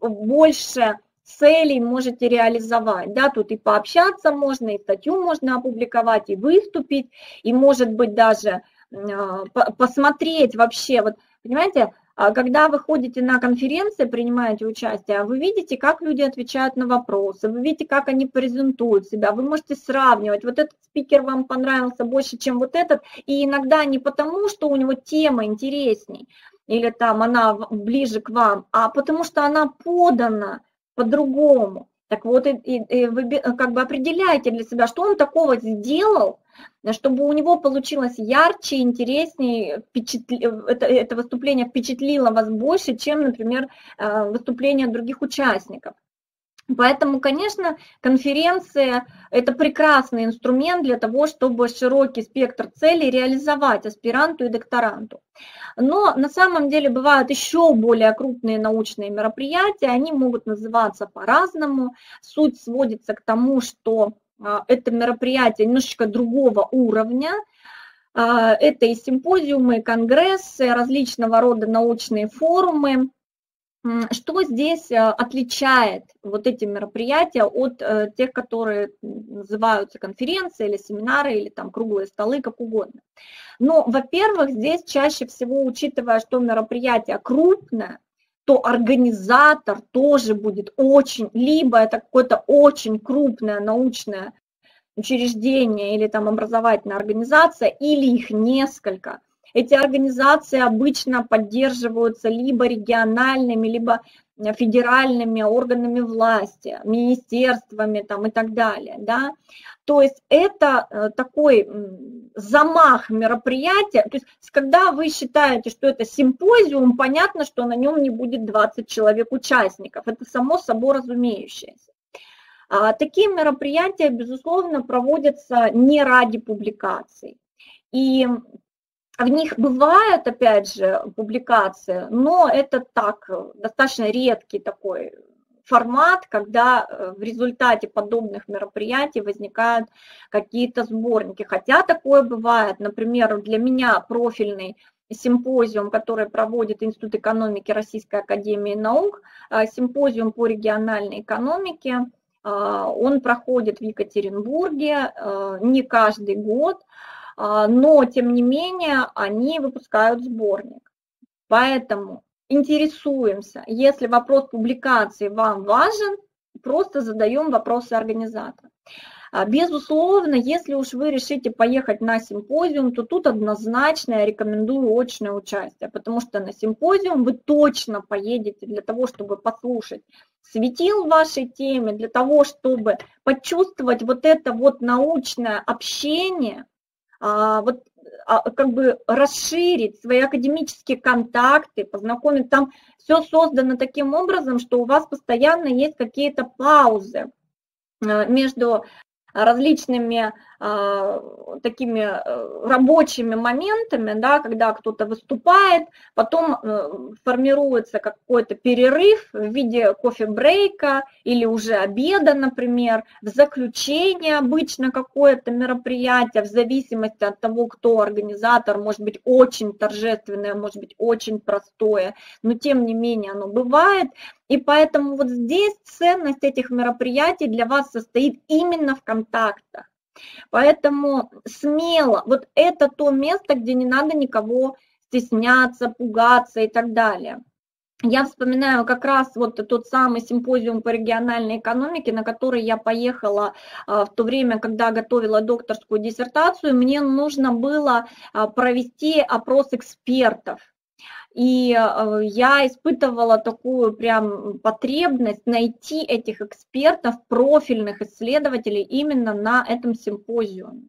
больше целей можете реализовать. Да, тут и пообщаться можно, и статью можно опубликовать, и выступить, и, может быть, даже посмотреть вообще. Вот, понимаете, когда вы ходите на конференции, принимаете участие, вы видите, как люди отвечают на вопросы, вы видите, как они презентуют себя, вы можете сравнивать, вот этот спикер вам понравился больше, чем вот этот, и иногда не потому, что у него тема интересней, или там она ближе к вам, а потому что она подана по-другому. Так вот, и, и, и вы как бы определяете для себя, что он такого сделал, чтобы у него получилось ярче, интереснее, впечатли... это, это выступление впечатлило вас больше, чем, например, выступление других участников. Поэтому, конечно, конференция – это прекрасный инструмент для того, чтобы широкий спектр целей реализовать аспиранту и докторанту. Но на самом деле бывают еще более крупные научные мероприятия, они могут называться по-разному. Суть сводится к тому, что это мероприятие немножечко другого уровня. Это и симпозиумы, и конгрессы, различного рода научные форумы. Что здесь отличает вот эти мероприятия от тех, которые называются конференции или семинары, или там круглые столы, как угодно? Но, во-первых, здесь чаще всего, учитывая, что мероприятие крупное, то организатор тоже будет очень, либо это какое-то очень крупное научное учреждение или там образовательная организация, или их несколько. Эти организации обычно поддерживаются либо региональными, либо федеральными органами власти, министерствами там, и так далее. Да? То есть это такой замах мероприятия. То есть когда вы считаете, что это симпозиум, понятно, что на нем не будет двадцать человек участников. Это само собой разумеющееся. Такие мероприятия, безусловно, проводятся не ради публикаций. И в них бывают, опять же, публикации, но это так, достаточно редкий такой формат, когда в результате подобных мероприятий возникают какие-то сборники. Хотя такое бывает, например, для меня профильный симпозиум, который проводит Институт экономики Российской Академии наук, симпозиум по региональной экономике, он проходит в Екатеринбурге не каждый год. Но, тем не менее, они выпускают сборник. Поэтому интересуемся. Если вопрос публикации вам важен, просто задаем вопросы организатора. Безусловно, если уж вы решите поехать на симпозиум, то тут однозначно я рекомендую очное участие, потому что на симпозиум вы точно поедете для того, чтобы послушать светил в вашей теме, для того, чтобы почувствовать вот это вот научное общение, вот как бы расширить свои академические контакты, познакомить. Там все создано таким образом, что у вас постоянно есть какие-то паузы между различными э, такими рабочими моментами, да, когда кто-то выступает, потом э, формируется какой-то перерыв в виде кофе-брейка или уже обеда, например, в заключение обычно какое-то мероприятие, в зависимости от того, кто организатор, может быть очень торжественное, может быть очень простое, но тем не менее оно бывает. И поэтому вот здесь ценность этих мероприятий для вас состоит именно в контактах. Поэтому смело, вот это то место, где не надо никого стесняться, пугаться и так далее. Я вспоминаю как раз вот тот самый симпозиум по региональной экономике, на который я поехала в то время, когда готовила докторскую диссертацию. Мне нужно было провести опрос экспертов. И я испытывала такую прям потребность найти этих экспертов, профильных исследователей именно на этом симпозиуме.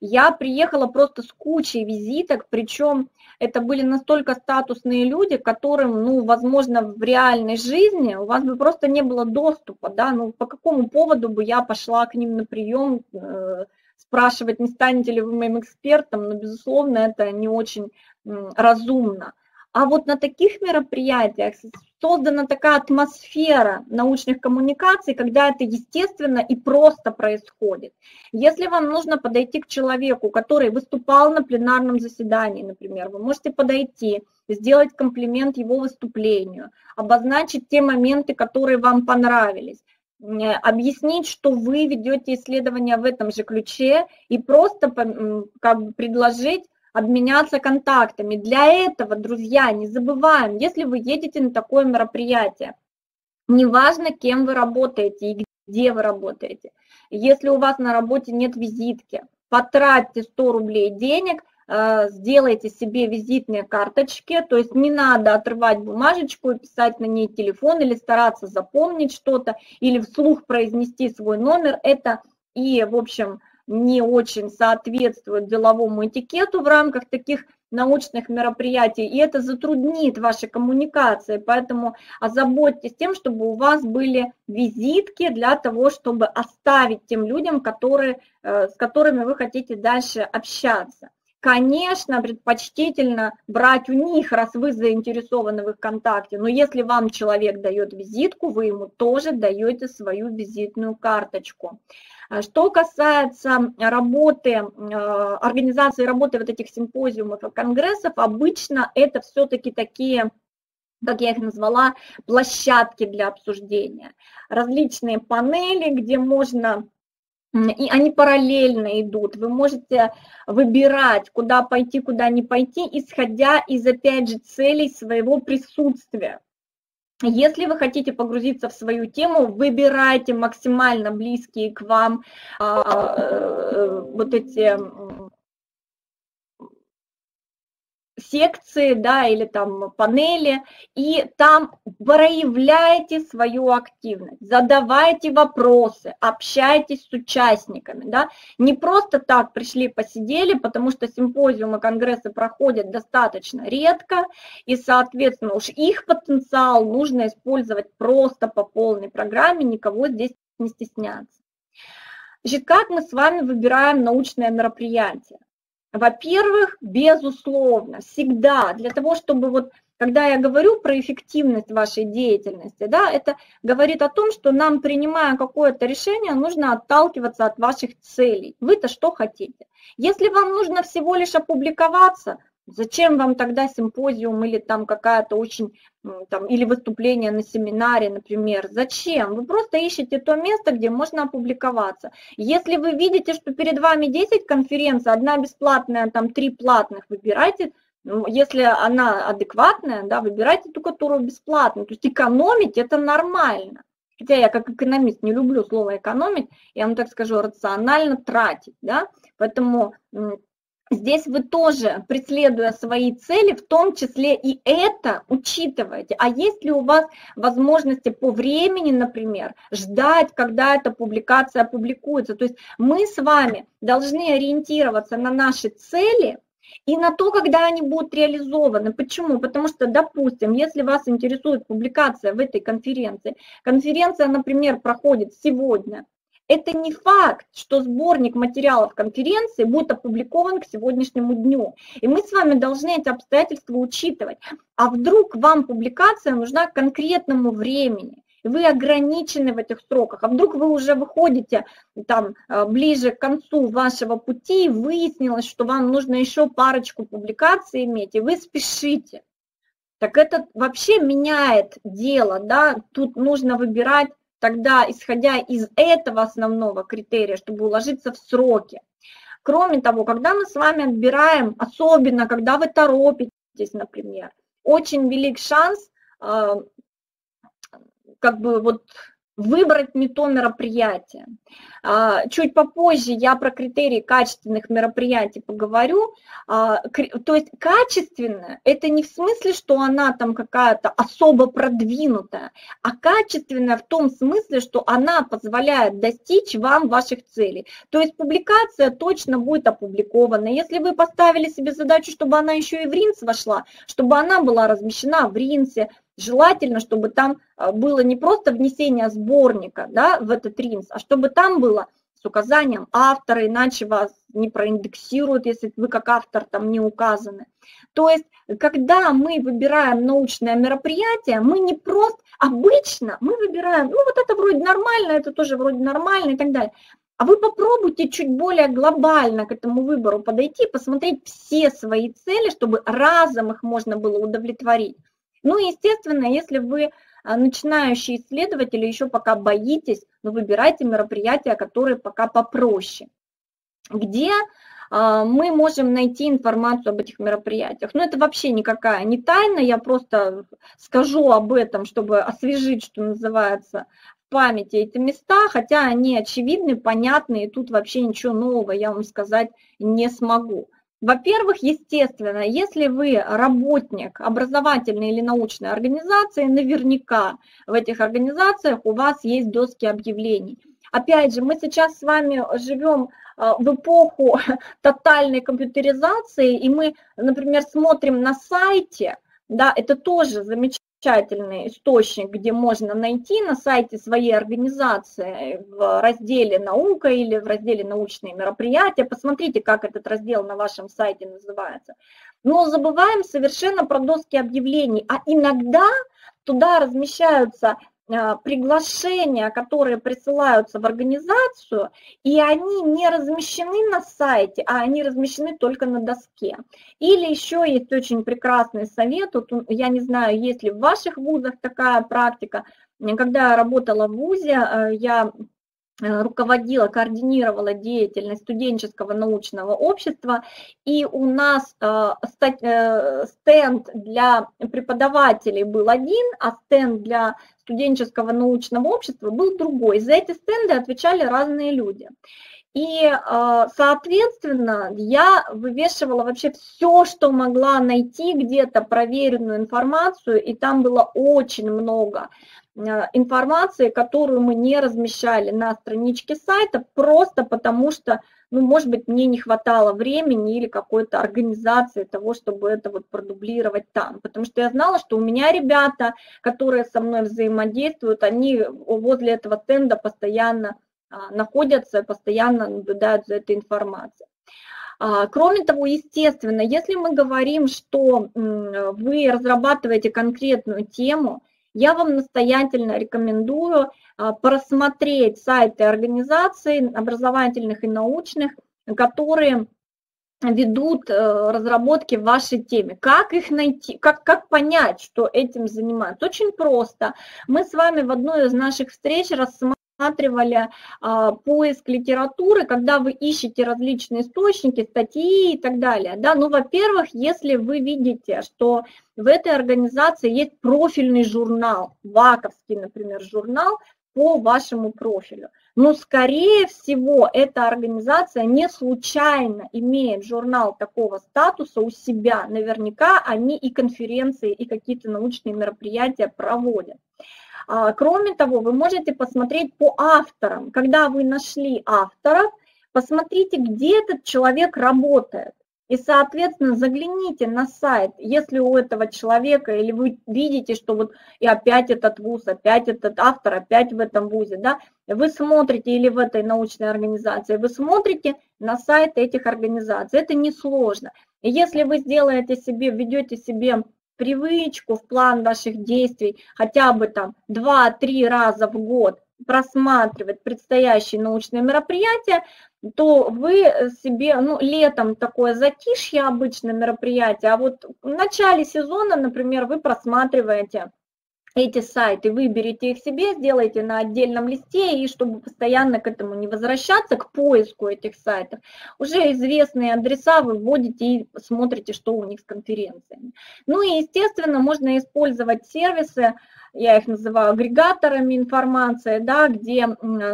Я приехала просто с кучей визиток, причем это были настолько статусные люди, которым, ну, возможно, в реальной жизни у вас бы просто не было доступа, да, ну, по какому поводу бы я пошла к ним на прием, э, спрашивать, не станете ли вы моим экспертом, но, безусловно, это не очень э, разумно. А вот на таких мероприятиях создана такая атмосфера научных коммуникаций, когда это естественно и просто происходит. Если вам нужно подойти к человеку, который выступал на пленарном заседании, например, вы можете подойти, сделать комплимент его выступлению, обозначить те моменты, которые вам понравились, объяснить, что вы ведете исследования в этом же ключе, и просто как бы предложить обменяться контактами. Для этого, друзья, не забываем, если вы едете на такое мероприятие, неважно, кем вы работаете и где вы работаете, если у вас на работе нет визитки, потратьте сто рублей денег, сделайте себе визитные карточки, то есть не надо отрывать бумажечку и писать на ней телефон или стараться запомнить что-то, или вслух произнести свой номер, это и, в общем, не очень соответствует деловому этикету в рамках таких научных мероприятий, и это затруднит ваши коммуникации, поэтому озаботьтесь тем, чтобы у вас были визитки для того, чтобы оставить тем людям, которые, с которыми вы хотите дальше общаться. Конечно, предпочтительно брать у них, раз вы заинтересованы в их контакте, но если вам человек дает визитку, вы ему тоже даете свою визитную карточку. Что касается работы, организации работы вот этих симпозиумов и конгрессов, обычно это все-таки такие, как я их назвала, площадки для обсуждения. Различные панели, где можно... И они параллельно идут, вы можете выбирать, куда пойти, куда не пойти, исходя из, опять же, целей своего присутствия. Если вы хотите погрузиться в свою тему, выбирайте максимально близкие к вам а, вот эти секции, да, или там панели, и там проявляйте свою активность, задавайте вопросы, общайтесь с участниками, да, не просто так пришли, посидели, потому что симпозиумы, конгрессы проходят достаточно редко, и, соответственно, уж их потенциал нужно использовать просто по полной программе, никого здесь не стесняться. Значит, как мы с вами выбираем научное мероприятие? Во-первых, безусловно, всегда для того, чтобы вот, когда я говорю про эффективность вашей деятельности, да, это говорит о том, что нам, принимая какое-то решение, нужно отталкиваться от ваших целей. Вы-то что хотите? Если вам нужно всего лишь опубликоваться, зачем вам тогда симпозиум или там какая-то очень, там, или выступление на семинаре, например, зачем? Вы просто ищете то место, где можно опубликоваться. Если вы видите, что перед вами десять конференций, одна бесплатная, там три платных, выбирайте, ну, если она адекватная, да, выбирайте ту, которую бесплатную. То есть экономить это нормально. Хотя я как экономист не люблю слово экономить, я вам так скажу, рационально тратить, да, поэтому... Здесь вы тоже, преследуя свои цели, в том числе и это учитываете. А есть ли у вас возможности по времени, например, ждать, когда эта публикация публикуется? То есть мы с вами должны ориентироваться на наши цели и на то, когда они будут реализованы. Почему? Потому что, допустим, если вас интересует публикация в этой конференции, конференция, например, проходит сегодня, это не факт, что сборник материалов конференции будет опубликован к сегодняшнему дню. И мы с вами должны эти обстоятельства учитывать. А вдруг вам публикация нужна к конкретному времени? Вы ограничены в этих сроках. А вдруг вы уже выходите там, ближе к концу вашего пути, и выяснилось, что вам нужно еще парочку публикаций иметь, и вы спешите. Так это вообще меняет дело, да? Тут нужно выбирать, тогда, исходя из этого основного критерия, чтобы уложиться в сроки. Кроме того, когда мы с вами отбираем, особенно когда вы торопитесь, например, очень велик шанс, э, как бы вот Выбрать не то мероприятие. Чуть попозже я про критерии качественных мероприятий поговорю. То есть качественное – это не в смысле, что она там какая-то особо продвинутая, а качественное в том смысле, что она позволяет достичь вам ваших целей. То есть публикация точно будет опубликована. Если вы поставили себе задачу, чтобы она еще и в РИНЦ вошла, чтобы она была размещена в РИНЦе, желательно, чтобы там было не просто внесение сборника, да, в этот РИНЦ, а чтобы там было с указанием автора, иначе вас не проиндексируют, если вы как автор там не указаны. То есть, когда мы выбираем научное мероприятие, мы не просто, обычно мы выбираем, ну вот это вроде нормально, это тоже вроде нормально и так далее. А вы попробуйте чуть более глобально к этому выбору подойти, посмотреть все свои цели, чтобы разом их можно было удовлетворить. Ну и, естественно, если вы начинающие исследователи, еще пока боитесь, но выбирайте мероприятия, которые пока попроще. Где мы можем найти информацию об этих мероприятиях? Ну это вообще никакая не тайна, я просто скажу об этом, чтобы освежить, что называется, в памяти эти места, хотя они очевидны, понятны, и тут вообще ничего нового я вам сказать не смогу. Во-первых, естественно, если вы работник образовательной или научной организации, наверняка в этих организациях у вас есть доски объявлений. Опять же, мы сейчас с вами живем в эпоху тотальной компьютеризации, и мы, например, смотрим на сайте, да, это тоже замечательно. Источник, где можно найти на сайте своей организации в разделе «Наука» или в разделе «Научные мероприятия». Посмотрите, как этот раздел на вашем сайте называется. Но забываем совершенно про доски объявлений, а иногда туда размещаются приглашения, которые присылаются в организацию, и они не размещены на сайте, а они размещены только на доске. Или еще есть очень прекрасный совет, вот я не знаю, есть ли в ваших вузах такая практика. Когда я работала в вузе, я руководила, координировала деятельность студенческого научного общества, и у нас стенд для преподавателей был один, а стенд для студенческого научного общества был другой. За эти стенды отвечали разные люди. И, соответственно, я вывешивала вообще все, что могла найти, где-то проверенную информацию, и там было очень много информации, которую мы не размещали на страничке сайта, просто потому что, ну, может быть, мне не хватало времени или какой-то организации того, чтобы это вот продублировать там. Потому что я знала, что у меня ребята, которые со мной взаимодействуют, они возле этого стенда постоянно находятся, постоянно наблюдают за этой информацией. Кроме того, естественно, если мы говорим, что вы разрабатываете конкретную тему, я вам настоятельно рекомендую просмотреть сайты организаций образовательных и научных, которые ведут разработки в вашей теме. Как их найти, как, как понять, что этим занимаются? Очень просто. Мы с вами в одной из наших встреч рассматривали, рассматривали поиск литературы, когда вы ищете различные источники, статьи и так далее. Да? Ну, во-первых, если вы видите, что в этой организации есть профильный журнал, ваковский, например, журнал по вашему профилю, но, скорее всего, эта организация не случайно имеет журнал такого статуса у себя. Наверняка они и конференции, и какие-то научные мероприятия проводят. Кроме того, вы можете посмотреть по авторам. Когда вы нашли авторов, посмотрите, где этот человек работает. И, соответственно, загляните на сайт, если у этого человека, или вы видите, что вот и опять этот вуз, опять этот автор, опять в этом вузе, да, вы смотрите, или в этой научной организации, вы смотрите на сайт этих организаций. Это несложно. И если вы сделаете себе, введете себе привычку в план ваших действий хотя бы там два-три раза в год просматривать предстоящие научные мероприятия, то вы себе, ну, летом такое затишье обычно мероприятие, а вот в начале сезона, например, вы просматриваете эти сайты, выберите их себе, сделайте на отдельном листе, и чтобы постоянно к этому не возвращаться, к поиску этих сайтов, уже известные адреса вы вводите и смотрите, что у них с конференциями. Ну и, естественно, можно использовать сервисы я их называю агрегаторами информации, да, где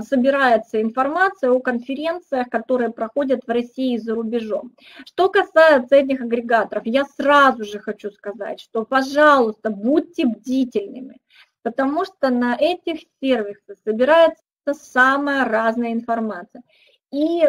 собирается информация о конференциях, которые проходят в России и за рубежом. Что касается этих агрегаторов, я сразу же хочу сказать, что, пожалуйста, будьте бдительными, потому что на этих сервисах собирается самая разная информация. И,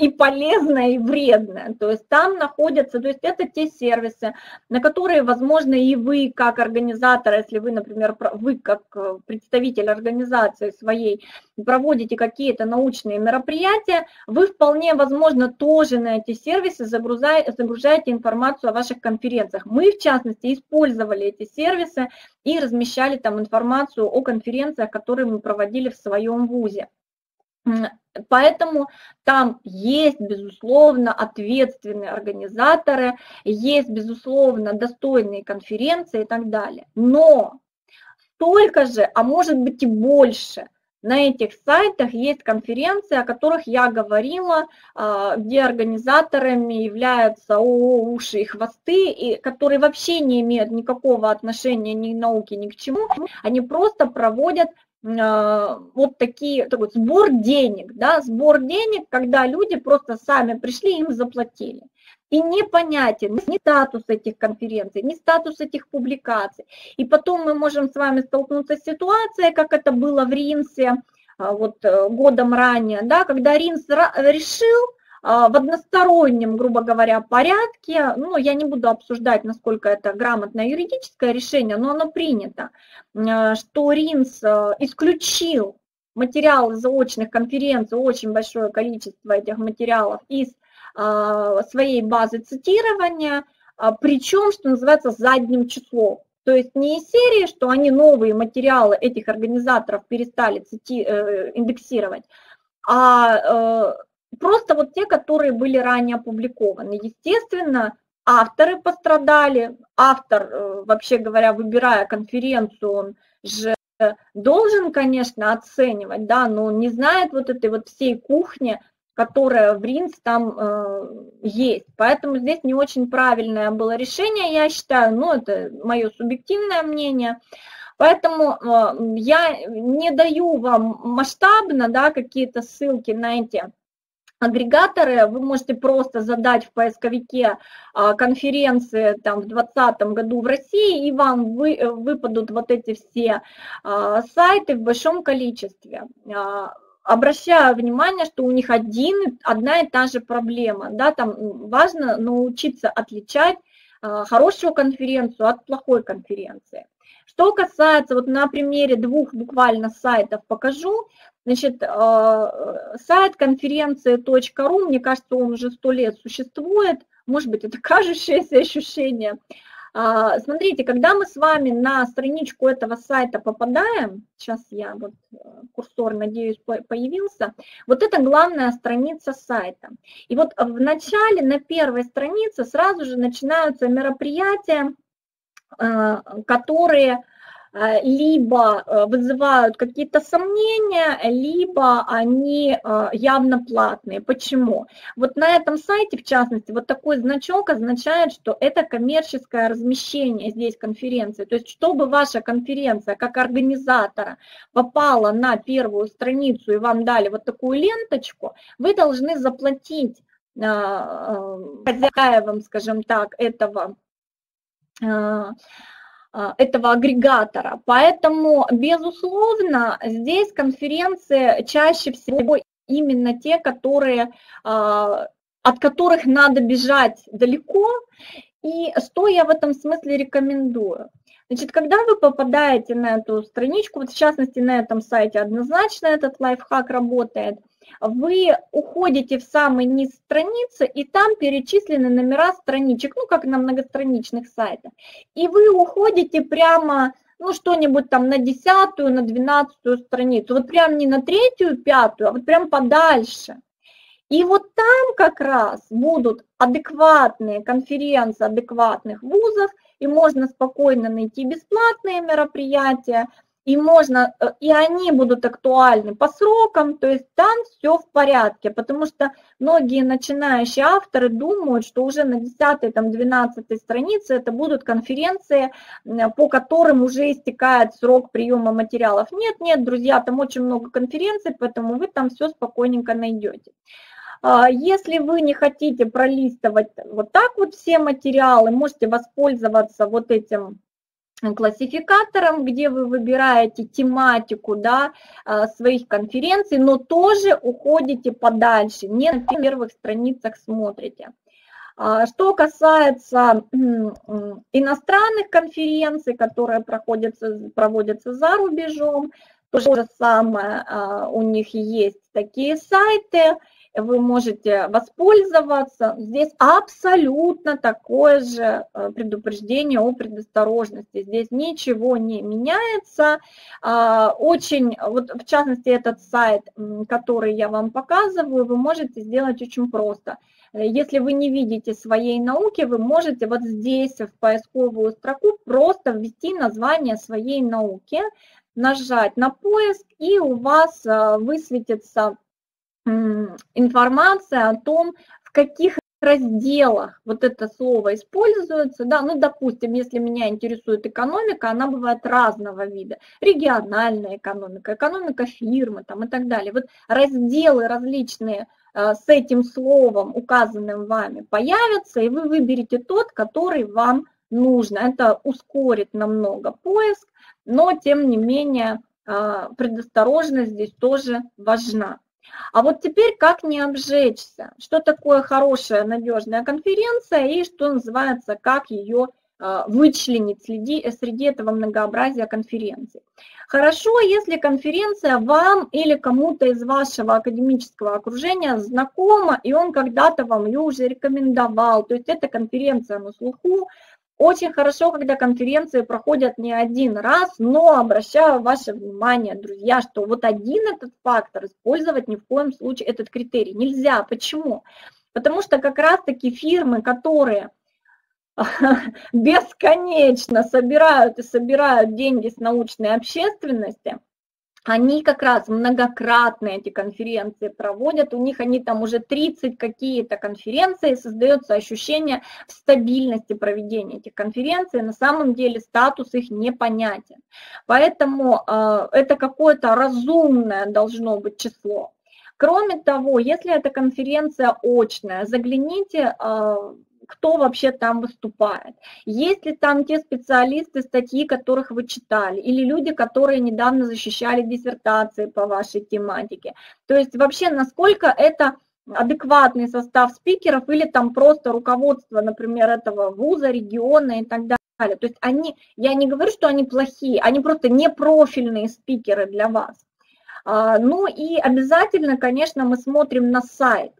и полезное, и вредное. То есть там находятся, то есть это те сервисы, на которые, возможно, и вы, как организатор, если вы, например, вы, как представитель организации своей, проводите какие-то научные мероприятия, вы вполне, возможно, тоже на эти сервисы загружаете, загружаете информацию о ваших конференциях. Мы, в частности, использовали эти сервисы и размещали там информацию о конференциях, которые мы проводили в своем вузе. Поэтому там есть, безусловно, ответственные организаторы, есть, безусловно, достойные конференции и так далее. Но столько же, а может быть и больше, на этих сайтах есть конференции, о которых я говорила, где организаторами являются ООО «Уши и хвосты», и которые вообще не имеют никакого отношения ни к науке, ни к чему. Они просто проводят вот такие, такой сбор денег, да, сбор денег, когда люди просто сами пришли, им заплатили. И непонятен ни статус этих конференций, ни статус этих публикаций. И потом мы можем с вами столкнуться с ситуацией, как это было в РИНЦе вот, годом ранее, да, когда РИНЦ решил в одностороннем, грубо говоря, порядке, ну, я не буду обсуждать, насколько это грамотное юридическое решение, но оно принято, что РИНЦ исключил материалы заочных конференций, очень большое количество этих материалов из своей базы цитирования, причем, что называется, задним числом. То есть не из серии, что они новые материалы этих организаторов перестали цити... индексировать, а просто вот те, которые были ранее опубликованы. Естественно, авторы пострадали. Автор, вообще говоря, выбирая конференцию, он же должен, конечно, оценивать, да, но он не знает вот этой вот всей кухни, которая в РИНЦ там э, есть. Поэтому здесь не очень правильное было решение, я считаю, но это мое субъективное мнение. Поэтому э, я не даю вам масштабно, да, какие-то ссылки на эти агрегаторы, вы можете просто задать в поисковике конференции там, в двадцатом году в России, и вам вы, выпадут вот эти все сайты в большом количестве. Обращаю внимание, что у них один, одна и та же проблема. Да, там важно научиться отличать хорошую конференцию от плохой конференции. Что касается, вот на примере двух буквально сайтов покажу. Значит, сайт конференции точка ру, мне кажется, он уже сто лет существует, может быть, это кажущееся ощущение. Смотрите, когда мы с вами на страничку этого сайта попадаем, сейчас я, вот курсор, надеюсь, появился, вот это главная страница сайта. И вот в начале, на первой странице сразу же начинаются мероприятия, которые либо вызывают какие-то сомнения, либо они явно платные. Почему? Вот на этом сайте, в частности, вот такой значок означает, что это коммерческое размещение здесь конференции. То есть, чтобы ваша конференция как организатора попала на первую страницу и вам дали вот такую ленточку, вы должны заплатить хозяевам, скажем так, этого этого агрегатора. Поэтому, безусловно, здесь конференции чаще всего именно те, которые, от которых надо бежать далеко. И что я в этом смысле рекомендую? Значит, когда вы попадаете на эту страничку, вот в частности на этом сайте однозначно этот лайфхак работает, вы уходите в самый низ страницы, и там перечислены номера страничек, ну, как на многостраничных сайтах. И вы уходите прямо, ну, что-нибудь там на десятую, на двенадцатую страницу, вот прям не на третью, пятую, а вот прям подальше. И вот там как раз будут адекватные конференции адекватных вузов, и можно спокойно найти бесплатные мероприятия, и можно, и они будут актуальны по срокам, то есть там все в порядке, потому что многие начинающие авторы думают, что уже на десятой, там, двенадцатой странице это будут конференции, по которым уже истекает срок приема материалов. Нет, нет, друзья, там очень много конференций, поэтому вы там все спокойненько найдете. Если вы не хотите пролистывать вот так вот все материалы, можете воспользоваться вот этим классификатором, где вы выбираете тематику, да, своих конференций, но тоже уходите подальше, не на первых страницах смотрите. Что касается иностранных конференций, которые проходятся, проводятся за рубежом, то же самое, у них есть такие сайты, вы можете воспользоваться. Здесь абсолютно такое же предупреждение о предосторожности. Здесь ничего не меняется. Очень, вот в частности, этот сайт, который я вам показываю, вы можете сделать очень просто. Если вы не видите своей науки, вы можете вот здесь в поисковую строку просто ввести название своей науки, нажать на поиск, и у вас высветится информация о том, в каких разделах вот это слово используется, да, ну, допустим, если меня интересует экономика, она бывает разного вида, региональная экономика, экономика фирмы там, и так далее. Вот разделы различные э, с этим словом, указанным вами, появятся, и вы выберете тот, который вам нужно. Это ускорит намного поиск, но, тем не менее, э, предосторожность здесь тоже важна. А вот теперь как не обжечься? Что такое хорошая, надежная конференция и, что называется, как ее вычленить среди, среди этого многообразия конференций? Хорошо, если конференция вам или кому-то из вашего академического окружения знакома, и он когда-то вам ее уже рекомендовал, то есть эта конференция на слуху. Очень хорошо, когда конференции проходят не один раз, но обращаю ваше внимание, друзья, что вот один этот фактор использовать ни в коем случае, этот критерий нельзя. Почему? Потому что как раз-таки фирмы, которые бесконечно собирают и собирают деньги с научной общественности, они как раз многократно эти конференции проводят, у них они там уже тридцать какие-то конференции, создается ощущение стабильности проведения этих конференций, на самом деле статус их непонятен. Поэтому э, это какое-то разумное должно быть число. Кроме того, если эта конференция очная, загляните э, кто вообще там выступает, есть ли там те специалисты, статьи которых вы читали, или люди, которые недавно защищали диссертации по вашей тематике. То есть вообще, насколько это адекватный состав спикеров, или там просто руководство, например, этого вуза, региона и так далее. То есть они, я не говорю, что они плохие, они просто непрофильные спикеры для вас. Ну и обязательно, конечно, мы смотрим на сайт.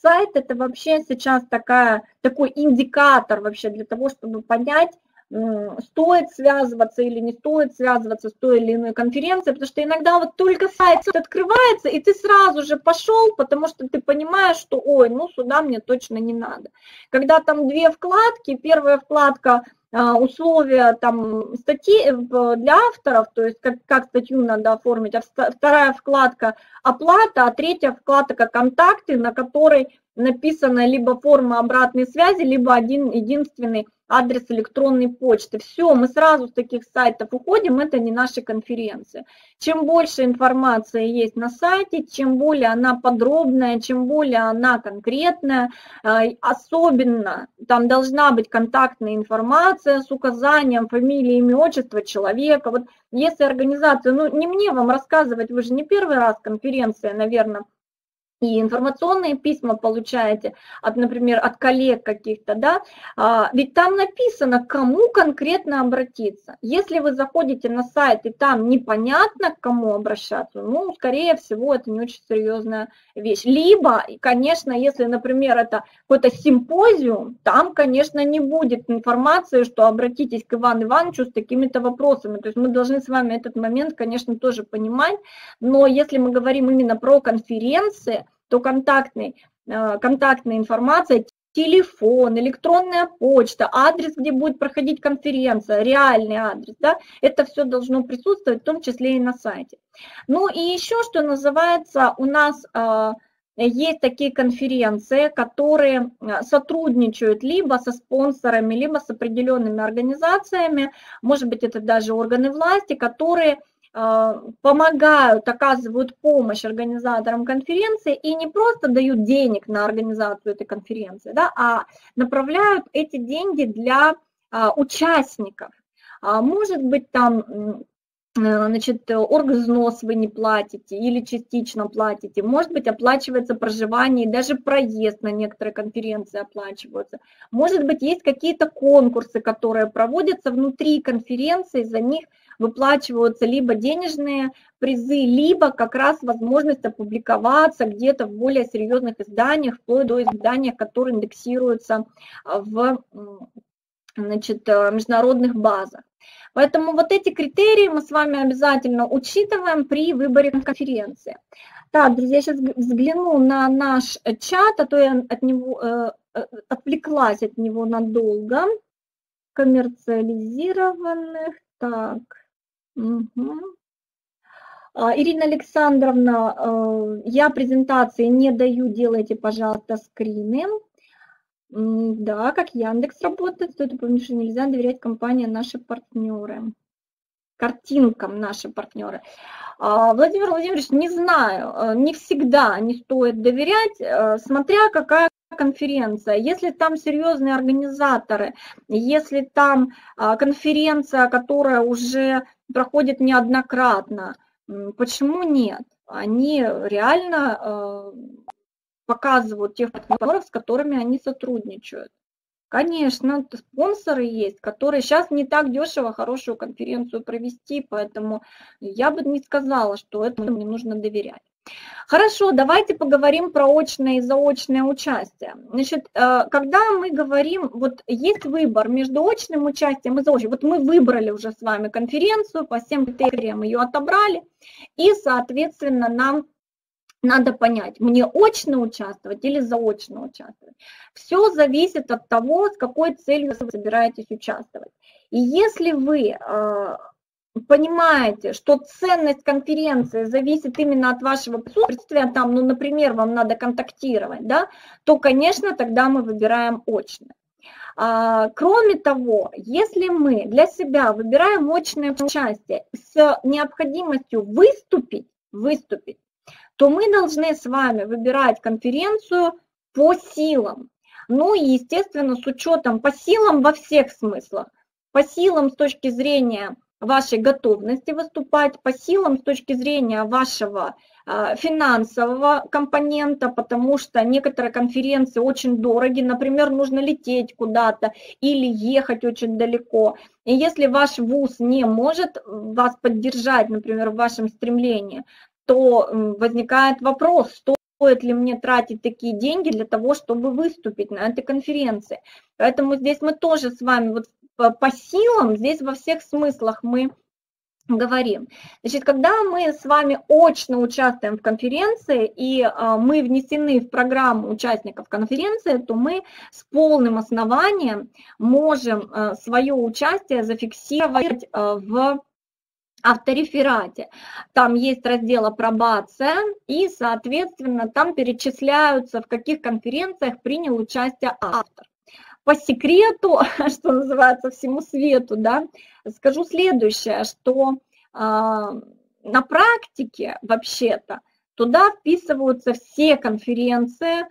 Сайт – это вообще сейчас такая, такой индикатор вообще для того, чтобы понять, стоит связываться или не стоит связываться с той или иной конференцией, потому что иногда вот только сайт открывается, и ты сразу же пошел, потому что ты понимаешь, что ой, ну сюда мне точно не надо. Когда там две вкладки, первая вкладка – условия там статьи для авторов, то есть как, как статью надо оформить, а вторая вкладка оплата, а третья вкладка контакты, на которой написана либо форма обратной связи, либо один единственный адрес электронной почты. Все, мы сразу с таких сайтов уходим, это не наши конференции. Чем больше информации есть на сайте, чем более она подробная, чем более она конкретная, особенно там должна быть контактная информация с указанием фамилии, имя, отчества человека. Вот если организация, ну не мне вам рассказывать, вы же не первый раз конференция, наверное, и информационные письма получаете, от, например, от коллег каких-то, да, а, ведь там написано, к кому конкретно обратиться. Если вы заходите на сайт и там непонятно, к кому обращаться, ну, скорее всего, это не очень серьезная вещь. Либо, конечно, если, например, это какой-то симпозиум, там, конечно, не будет информации, что обратитесь к Ивану Ивановичу с такими-то вопросами. То есть мы должны с вами этот момент, конечно, тоже понимать, но если мы говорим именно про конференции, то контактный, контактная информация, телефон, электронная почта, адрес, где будет проходить конференция, реальный адрес, да, это все должно присутствовать, в том числе и на сайте. Ну и еще, что называется, у нас есть такие конференции, которые сотрудничают либо со спонсорами, либо с определенными организациями, может быть, это даже органы власти, которые помогают, оказывают помощь организаторам конференции и не просто дают денег на организацию этой конференции, да, а направляют эти деньги для а, участников. А, может быть, там, значит, оргвзнос вы не платите или частично платите, может быть, оплачивается проживание, даже проезд на некоторые конференции оплачиваются. Может быть, есть какие-то конкурсы, которые проводятся внутри конференции, за них выплачиваются либо денежные призы, либо как раз возможность опубликоваться где-то в более серьезных изданиях, вплоть до изданий, которые индексируются в, значит, международных базах. Поэтому вот эти критерии мы с вами обязательно учитываем при выборе конференции. Так, друзья, я сейчас взгляну на наш чат, а то я от него, отвлеклась от него надолго. Коммерциализированных, так... Угу. Ирина Александровна, я презентации не даю, делайте, пожалуйста, скрины. Да, как Яндекс работает, стоит упомянуть, что нельзя доверять компании наши партнеры. Картинкам наши партнеры. Владимир Владимирович, не знаю, не всегда не стоит доверять, смотря какая конференция. Если там серьезные организаторы, если там конференция, которая уже проходит неоднократно, почему нет? Они реально показывают тех партнеров, с которыми они сотрудничают. Конечно, спонсоры есть, которые сейчас не так дешево хорошую конференцию провести, поэтому я бы не сказала, что этому не нужно доверять. Хорошо, давайте поговорим про очное и заочное участие. Значит, когда мы говорим, вот есть выбор между очным участием и заочным, вот мы выбрали уже с вами конференцию, по всем критериям ее отобрали, и, соответственно, нам надо понять, мне очно участвовать или заочно участвовать. Все зависит от того, с какой целью вы собираетесь участвовать. И если вы понимаете, что ценность конференции зависит именно от вашего присутствия, там, ну, например, вам надо контактировать, да, то, конечно, тогда мы выбираем очно. А, кроме того, если мы для себя выбираем очное участие с необходимостью выступить, выступить, то мы должны с вами выбирать конференцию по силам. Ну и, естественно, с учетом по силам во всех смыслах, по силам с точки зрения вашей готовности выступать, по силам с точки зрения вашего э, финансового компонента, потому что некоторые конференции очень дороги, например, нужно лететь куда-то или ехать очень далеко. И если ваш вуз не может вас поддержать, например, в вашем стремлении, то возникает вопрос, стоит ли мне тратить такие деньги для того, чтобы выступить на этой конференции. Поэтому здесь мы тоже с вами вот по силам, здесь во всех смыслах мы говорим. Значит, когда мы с вами очно участвуем в конференции и мы внесены в программу участников конференции, то мы с полным основанием можем свое участие зафиксировать в автореферате. Там есть раздел «Апробация», и, соответственно, там перечисляются, в каких конференциях принял участие автор. По секрету, что называется, всему свету, да, скажу следующее, что э, на практике вообще-то туда вписываются все конференции, э,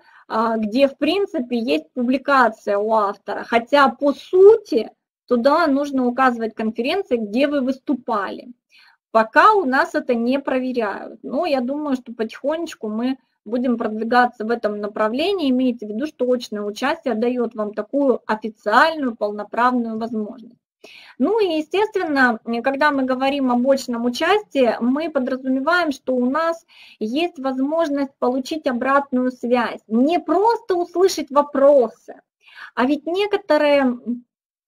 где, в принципе, есть публикация у автора, хотя по сути туда нужно указывать конференции, где вы выступали. Пока у нас это не проверяют, но я думаю, что потихонечку мы будем продвигаться в этом направлении, имейте в виду, что очное участие дает вам такую официальную, полноправную возможность. Ну и, естественно, когда мы говорим об очном участии, мы подразумеваем, что у нас есть возможность получить обратную связь, не просто услышать вопросы, а ведь некоторые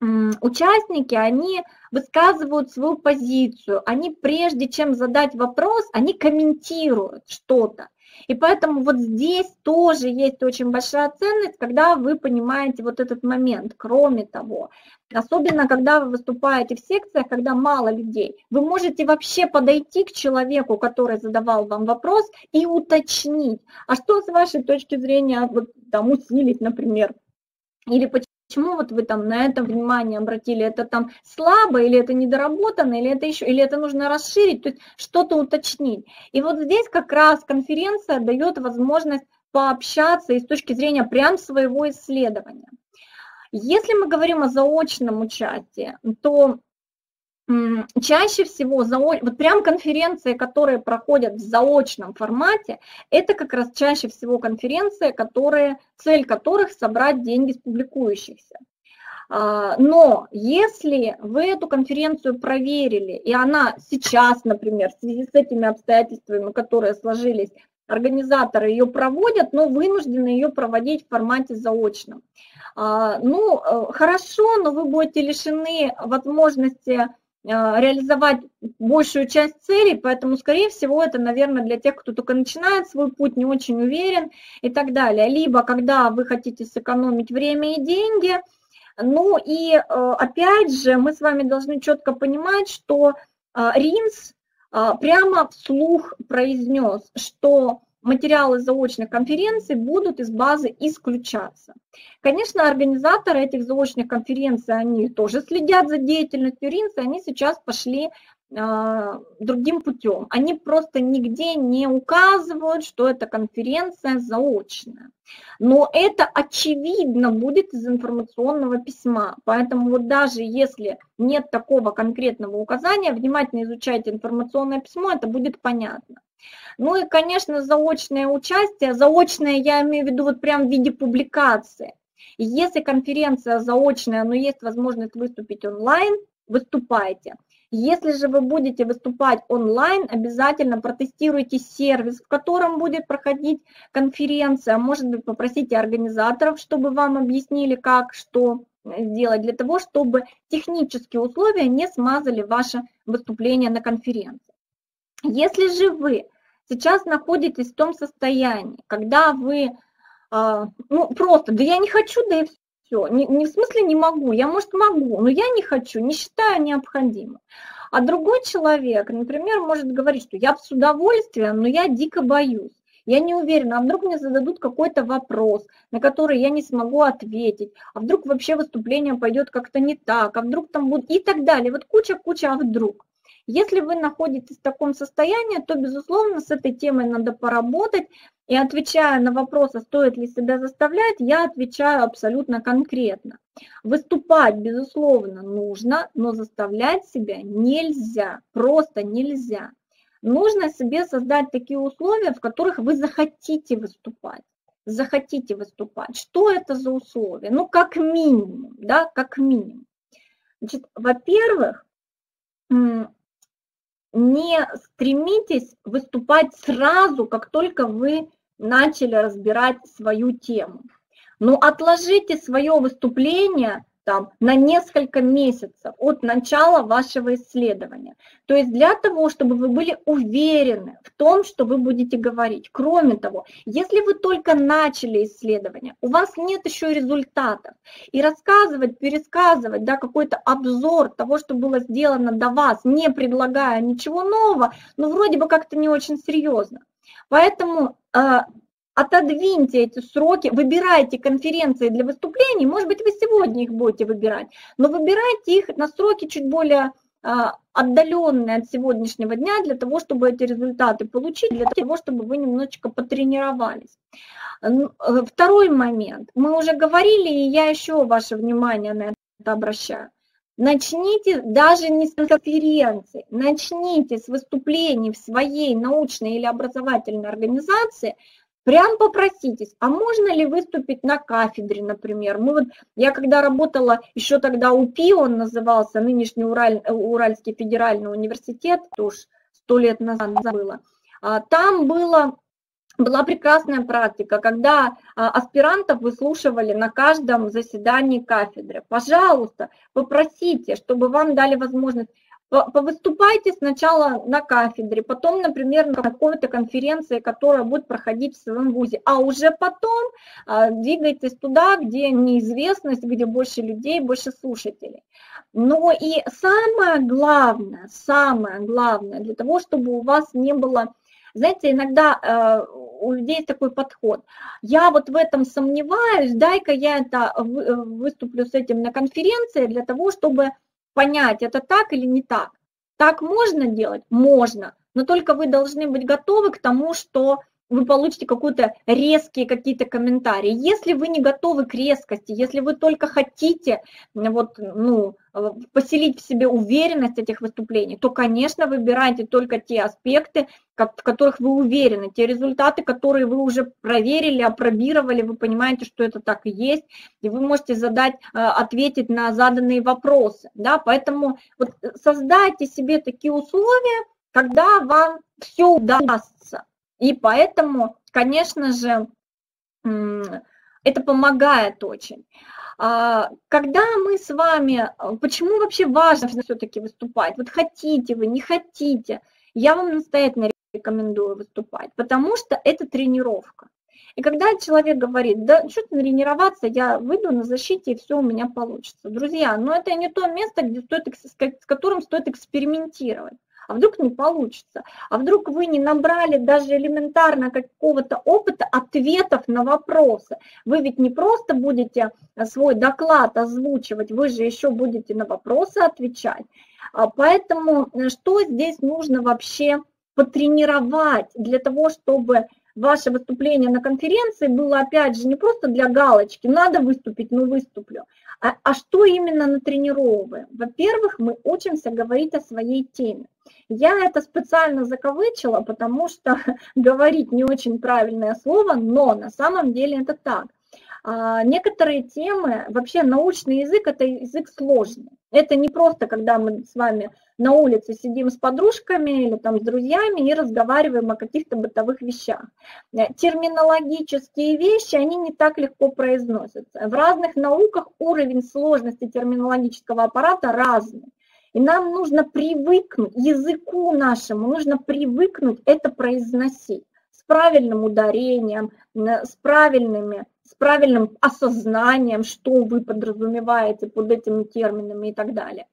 участники, они высказывают свою позицию, они прежде чем задать вопрос, они комментируют что-то. И поэтому вот здесь тоже есть очень большая ценность, когда вы понимаете вот этот момент. Кроме того, особенно когда вы выступаете в секциях, когда мало людей, вы можете вообще подойти к человеку, который задавал вам вопрос, и уточнить, а что с вашей точки зрения вот, там, усилить, например, или почему. Почему вот вы там на это внимание обратили, это там слабо, или это недоработано, или это еще, или это нужно расширить, то есть что-то уточнить. И вот здесь как раз конференция дает возможность пообщаться и с точки зрения прям своего исследования. Если мы говорим о заочном участии, то чаще всего заоч... вот прям конференции, которые проходят в заочном формате, это как раз чаще всего конференции, которые... цель которых собрать деньги с публикующихся. Но если вы эту конференцию проверили, и она сейчас, например, в связи с этими обстоятельствами, которые сложились, организаторы ее проводят, но вынуждены ее проводить в формате заочном. Ну, хорошо, но вы будете лишены возможности реализовать большую часть целей, поэтому, скорее всего, это, наверное, для тех, кто только начинает свой путь, не очень уверен и так далее. Либо, когда вы хотите сэкономить время и деньги. Ну и, опять же, мы с вами должны четко понимать, что РИНЦ прямо вслух произнес, что материалы заочных конференций будут из базы исключаться. Конечно, организаторы этих заочных конференций, они тоже следят за деятельностью РИНЦа, они сейчас пошли э, другим путем. Они просто нигде не указывают, что эта конференция заочная. Но это очевидно будет из информационного письма. Поэтому вот даже если нет такого конкретного указания, внимательно изучайте информационное письмо, это будет понятно. Ну и, конечно, заочное участие. Заочное я имею в виду вот прям в виде публикации. Если конференция заочная, но есть возможность выступить онлайн, выступайте. Если же вы будете выступать онлайн, обязательно протестируйте сервис, в котором будет проходить конференция. Может быть, попросите организаторов, чтобы вам объяснили, как, что сделать, для того, чтобы технические условия не смазали ваше выступление на конференции. Если же вы сейчас находитесь в том состоянии, когда вы, э, ну просто, да я не хочу, да и все, не, не в смысле не могу, я, может, могу, но я не хочу, не считаю необходимым. А другой человек, например, может говорить, что я с удовольствием, но я дико боюсь, я не уверена, а вдруг мне зададут какой-то вопрос, на который я не смогу ответить, а вдруг вообще выступление пойдет как-то не так, а вдруг там будут и так далее, вот куча-куча «а вдруг». Если вы находитесь в таком состоянии, то, безусловно, с этой темой надо поработать. И отвечая на вопрос, стоит ли себя заставлять, я отвечаю абсолютно конкретно. Выступать, безусловно, нужно, но заставлять себя нельзя, просто нельзя. Нужно себе создать такие условия, в которых вы захотите выступать. Захотите выступать. Что это за условия? Ну, как минимум, да, как минимум. Значит, во-первых, не стремитесь выступать сразу, как только вы начали разбирать свою тему. Но отложите свое выступление там, на несколько месяцев от начала вашего исследования. То есть для того, чтобы вы были уверены в том, что вы будете говорить. Кроме того, если вы только начали исследование, у вас нет еще результатов. И рассказывать, пересказывать, да, какой-то обзор того, что было сделано до вас, не предлагая ничего нового, но вроде бы как-то не очень серьезно. Поэтому... Э, отодвиньте эти сроки, выбирайте конференции для выступлений, может быть, вы сегодня их будете выбирать, но выбирайте их на сроки чуть более отдаленные от сегодняшнего дня, для того, чтобы эти результаты получить, для того, чтобы вы немножечко потренировались. Второй момент. Мы уже говорили, и я еще ваше внимание на это обращаю. Начните даже не с конференции, начните с выступлений в своей научной или образовательной организации. Прям попроситесь, а можно ли выступить на кафедре, например. Мы вот, я когда работала, еще тогда УПИ он назывался, нынешний Ураль, Уральский федеральный университет, тоже сто лет назад было, там было была прекрасная практика, когда аспирантов выслушивали на каждом заседании кафедры. Пожалуйста, попросите, чтобы вам дали возможность, повыступайте сначала на кафедре, потом, например, на какой-то конференции, которая будет проходить в своем вузе, а уже потом двигайтесь туда, где неизвестность, где больше людей, больше слушателей. Но и самое главное, самое главное, для того, чтобы у вас не было... Знаете, иногда у людей есть такой подход. Я вот в этом сомневаюсь, дай-ка я это выступлю с этим на конференции для того, чтобы понять, это так или не так. Так можно делать? Можно. Но только вы должны быть готовы к тому, что вы получите какие-то резкие какие-то комментарии. Если вы не готовы к резкости, если вы только хотите вот, ну, поселить в себе уверенность этих выступлений, то, конечно, выбирайте только те аспекты, как, в которых вы уверены, те результаты, которые вы уже проверили, апробировали, вы понимаете, что это так и есть, и вы можете задать, ответить на заданные вопросы. Да? Поэтому вот создайте себе такие условия, когда вам все удастся. И поэтому, конечно же, это помогает очень. Когда мы с вами, почему вообще важно все-таки выступать? Вот хотите вы, не хотите, я вам настоятельно рекомендую выступать, потому что это тренировка. И когда человек говорит, да что тренироваться, я выйду на защите и все у меня получится. Друзья, но это не то место, где стоит, с которым стоит экспериментировать. А вдруг не получится, а вдруг вы не набрали даже элементарно какого-то опыта ответов на вопросы. Вы ведь не просто будете свой доклад озвучивать, вы же еще будете на вопросы отвечать. Поэтому что здесь нужно вообще потренировать для того, чтобы ваше выступление на конференции было, опять же, не просто для галочки, надо выступить, ну выступлю. А, а что именно натренировываем? Во-первых, мы учимся говорить о своей теме. Я это специально закавычила, потому что говорить не очень правильное слово, но на самом деле это так. А, некоторые темы, вообще научный язык, это язык сложный. Это не просто, когда мы с вами на улице сидим с подружками или там с друзьями и разговариваем о каких-то бытовых вещах. Терминологические вещи, они не так легко произносятся. В разных науках уровень сложности терминологического аппарата разный. И нам нужно привыкнуть, языку нашему нужно привыкнуть это произносить с правильным ударением, с правильными с правильным осознанием, что вы подразумеваете под этими терминами и так далее.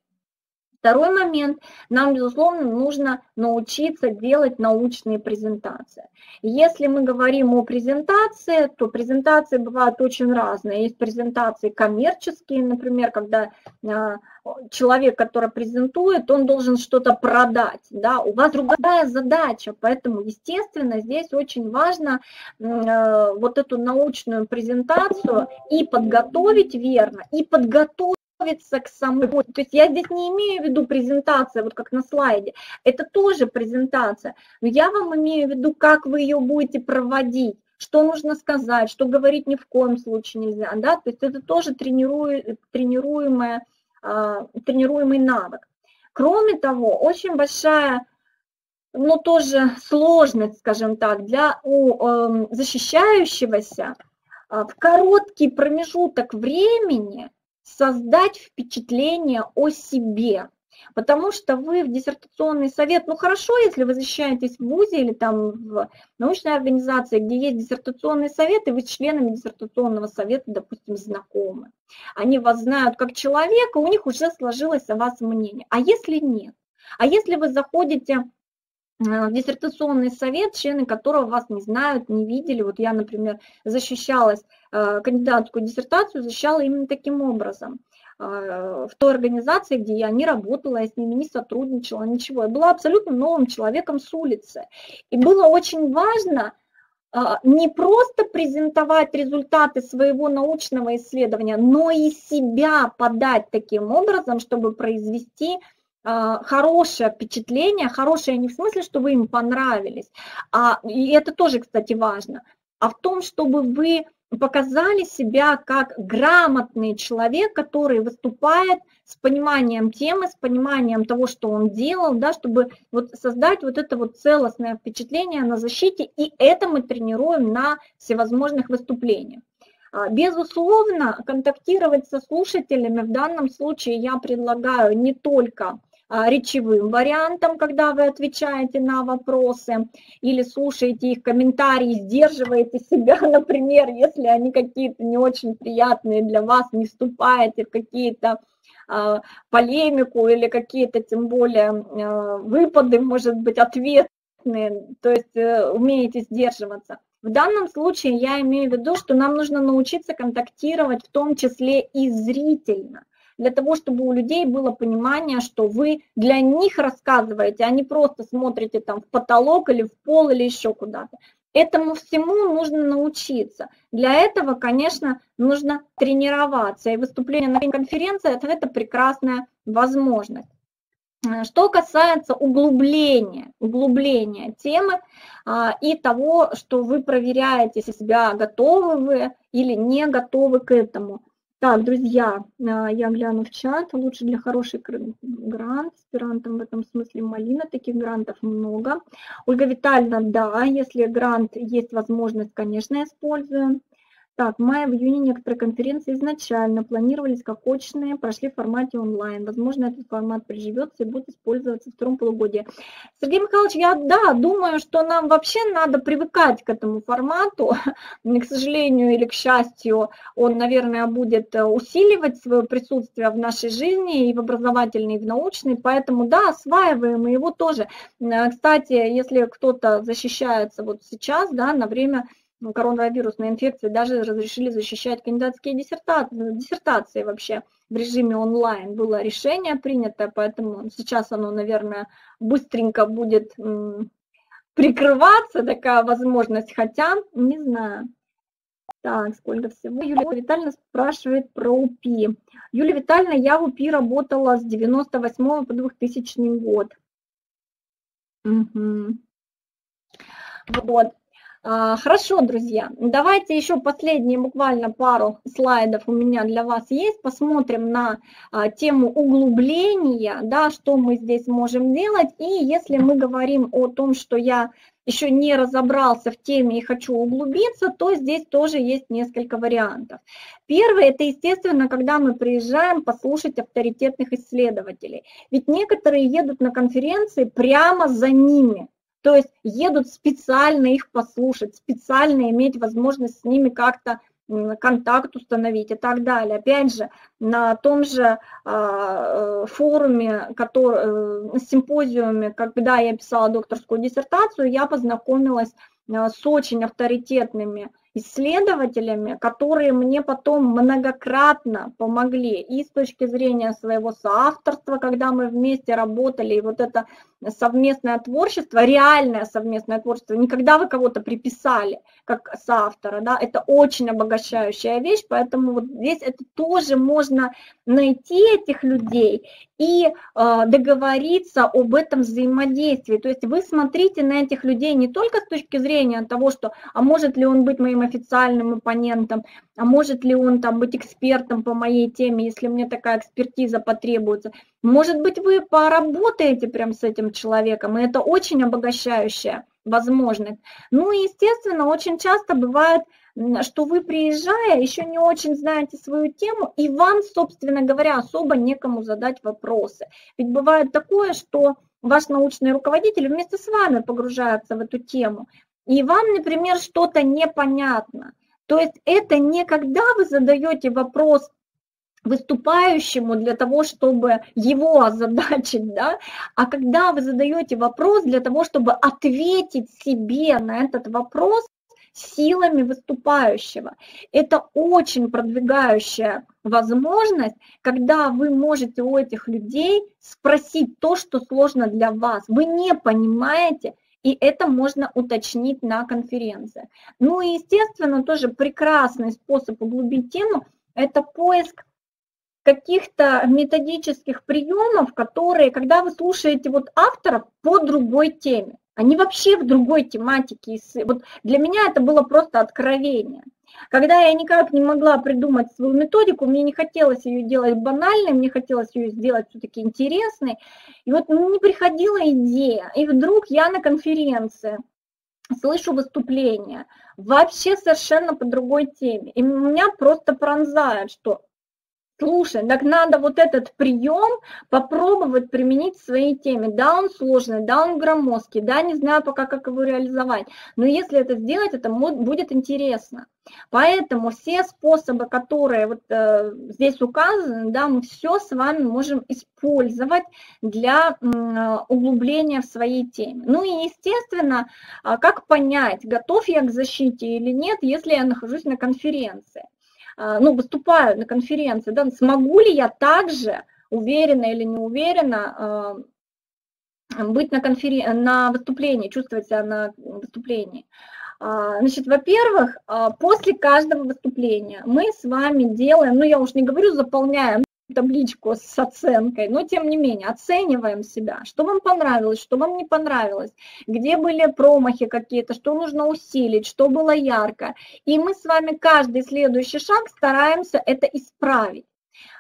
Второй момент. Нам, безусловно, нужно научиться делать научные презентации. Если мы говорим о презентации, то презентации бывают очень разные. Есть презентации коммерческие, например, когда человек, который презентует, он должен что-то продать. Да? У вас другая задача, поэтому, естественно, здесь очень важно вот эту научную презентацию и подготовить верно, и подготовить к самой. То есть я здесь не имею в виду презентация, вот как на слайде, это тоже презентация, но я вам имею в виду, как вы ее будете проводить, что нужно сказать, что говорить ни в коем случае нельзя, да, то есть это тоже тренируемый, тренируемый навык. Кроме того, очень большая, но тоже сложность, скажем так, для у защищающегося в короткий промежуток времени создать впечатление о себе, потому что вы в диссертационный совет, ну хорошо, если вы защищаетесь в вузе или там в научной организации, где есть диссертационный совет, и вы с членами диссертационного совета, допустим, знакомы. Они вас знают как человека, у них уже сложилось о вас мнение. А если нет? А если вы заходите в диссертационный совет, члены которого вас не знают, не видели. Вот я, например, защищалась, кандидатскую диссертацию защищала именно таким образом. В той организации, где я не работала, я с ними не сотрудничала, ничего. Я была абсолютно новым человеком с улицы. И было очень важно не просто презентовать результаты своего научного исследования, но и себя подать таким образом, чтобы произвести хорошее впечатление, хорошее не в смысле, что вы им понравились, а, и это тоже, кстати, важно, а в том, чтобы вы показали себя как грамотный человек, который выступает с пониманием темы, с пониманием того, что он делал, да, чтобы вот создать вот это вот целостное впечатление на защите, и это мы тренируем на всевозможных выступлениях. Безусловно, контактировать со слушателями в данном случае я предлагаю не только речевым вариантом, когда вы отвечаете на вопросы или слушаете их комментарии, сдерживаете себя, например, если они какие-то не очень приятные для вас, не вступаете в какие-то э, полемику или какие-то, тем более, э, выпады, может быть, ответные, то есть э, умеете сдерживаться. В данном случае я имею в виду, что нам нужно научиться контактировать в том числе и зрительно, для того, чтобы у людей было понимание, что вы для них рассказываете, а не просто смотрите там в потолок или в пол или еще куда-то. Этому всему нужно научиться. Для этого, конечно, нужно тренироваться. И выступление на конференции – это прекрасная возможность. Что касается углубления, углубления темы а, и того, что вы проверяете себя, готовы вы или не готовы к этому. Так, друзья, я гляну в чат. Лучше для хороших грант, аспирантам в этом смысле малина, таких грантов много. Ольга Витальевна, да, если грант есть возможность, конечно, используем. Так, в мае, в июне некоторые конференции изначально планировались как очные, прошли в формате онлайн. Возможно, этот формат приживется и будет использоваться во втором полугодии. Сергей Михайлович, я, да, думаю, что нам вообще надо привыкать к этому формату. К сожалению или к счастью, он, наверное, будет усиливать свое присутствие в нашей жизни и в образовательной, и в научной. Поэтому, да, осваиваем его тоже. Кстати, если кто-то защищается вот сейчас, да, на время коронавирусной инфекции, даже разрешили защищать кандидатские диссертации, диссертации вообще в режиме онлайн. Было решение принято, поэтому сейчас оно, наверное, быстренько будет прикрываться, такая возможность, хотя не знаю. Так, сколько всего. Юлия Витальевна спрашивает про УПИ. Юлия Витальевна, я в УПИ работала с девяносто восьмого по двухтысячный год. Угу. Вот. Хорошо, друзья, давайте еще последние буквально пару слайдов у меня для вас есть. Посмотрим на тему углубления, да, что мы здесь можем делать. И если мы говорим о том, что я еще не разобрался в теме и хочу углубиться, то здесь тоже есть несколько вариантов. Первый – это, естественно, когда мы приезжаем послушать авторитетных исследователей. Ведь некоторые едут на конференции прямо за ними. То есть едут специально их послушать, специально иметь возможность с ними как-то контакт установить и так далее. Опять же, на том же форуме, который, симпозиуме, когда я писала докторскую диссертацию, я познакомилась с очень авторитетными исследователями, которые мне потом многократно помогли и с точки зрения своего соавторства, когда мы вместе работали, и вот это совместное творчество, реальное совместное творчество, не когда вы кого-то приписали как соавтора, да, это очень обогащающая вещь, поэтому вот здесь это тоже можно найти этих людей и э, договориться об этом взаимодействии, то есть вы смотрите на этих людей не только с точки зрения того, что, а может ли он быть моим официальным оппонентом, а может ли он там быть экспертом по моей теме, если мне такая экспертиза потребуется. Может быть, вы поработаете прям с этим человеком, и это очень обогащающая возможность. Ну и, естественно, очень часто бывает, что вы, приезжая, еще не очень знаете свою тему, и вам, собственно говоря, особо некому задать вопросы. Ведь бывает такое, что ваш научный руководитель вместе с вами погружается в эту тему, и вам, например, что-то непонятно. То есть это не когда вы задаете вопрос выступающему для того, чтобы его озадачить, да, а когда вы задаете вопрос для того, чтобы ответить себе на этот вопрос силами выступающего. Это очень продвигающая возможность, когда вы можете у этих людей спросить то, что сложно для вас. Вы не понимаете, и это можно уточнить на конференции. Ну и, естественно, тоже прекрасный способ углубить тему – это поиск каких-то методических приемов, которые, когда вы слушаете вот авторов по другой теме, они вообще в другой тематике. Вот для меня это было просто откровение. Когда я никак не могла придумать свою методику, мне не хотелось ее делать банальной, мне хотелось ее сделать все-таки интересной. И вот не приходила идея, и вдруг я на конференции слышу выступление вообще совершенно по другой теме. И меня просто пронзает, что слушай, так надо вот этот прием попробовать применить в своей теме. Да, он сложный, да, он громоздкий, да, не знаю пока, как его реализовать. Но если это сделать, это будет интересно. Поэтому все способы, которые вот э, здесь указаны, да, мы все с вами можем использовать для э, углубления в своей теме. Ну и, естественно, э, как понять, готов я к защите или нет, если я нахожусь на конференции. Ну, выступаю на конференции, да, смогу ли я также, уверенно или не уверенно, быть на, конферен... на выступлении, чувствовать себя на выступлении. Значит, во-первых, после каждого выступления мы с вами делаем, ну, я уж не говорю, заполняем табличку с оценкой, но тем не менее оцениваем себя, что вам понравилось, что вам не понравилось, где были промахи какие-то, что нужно усилить, что было ярко. И мы с вами каждый следующий шаг стараемся это исправить.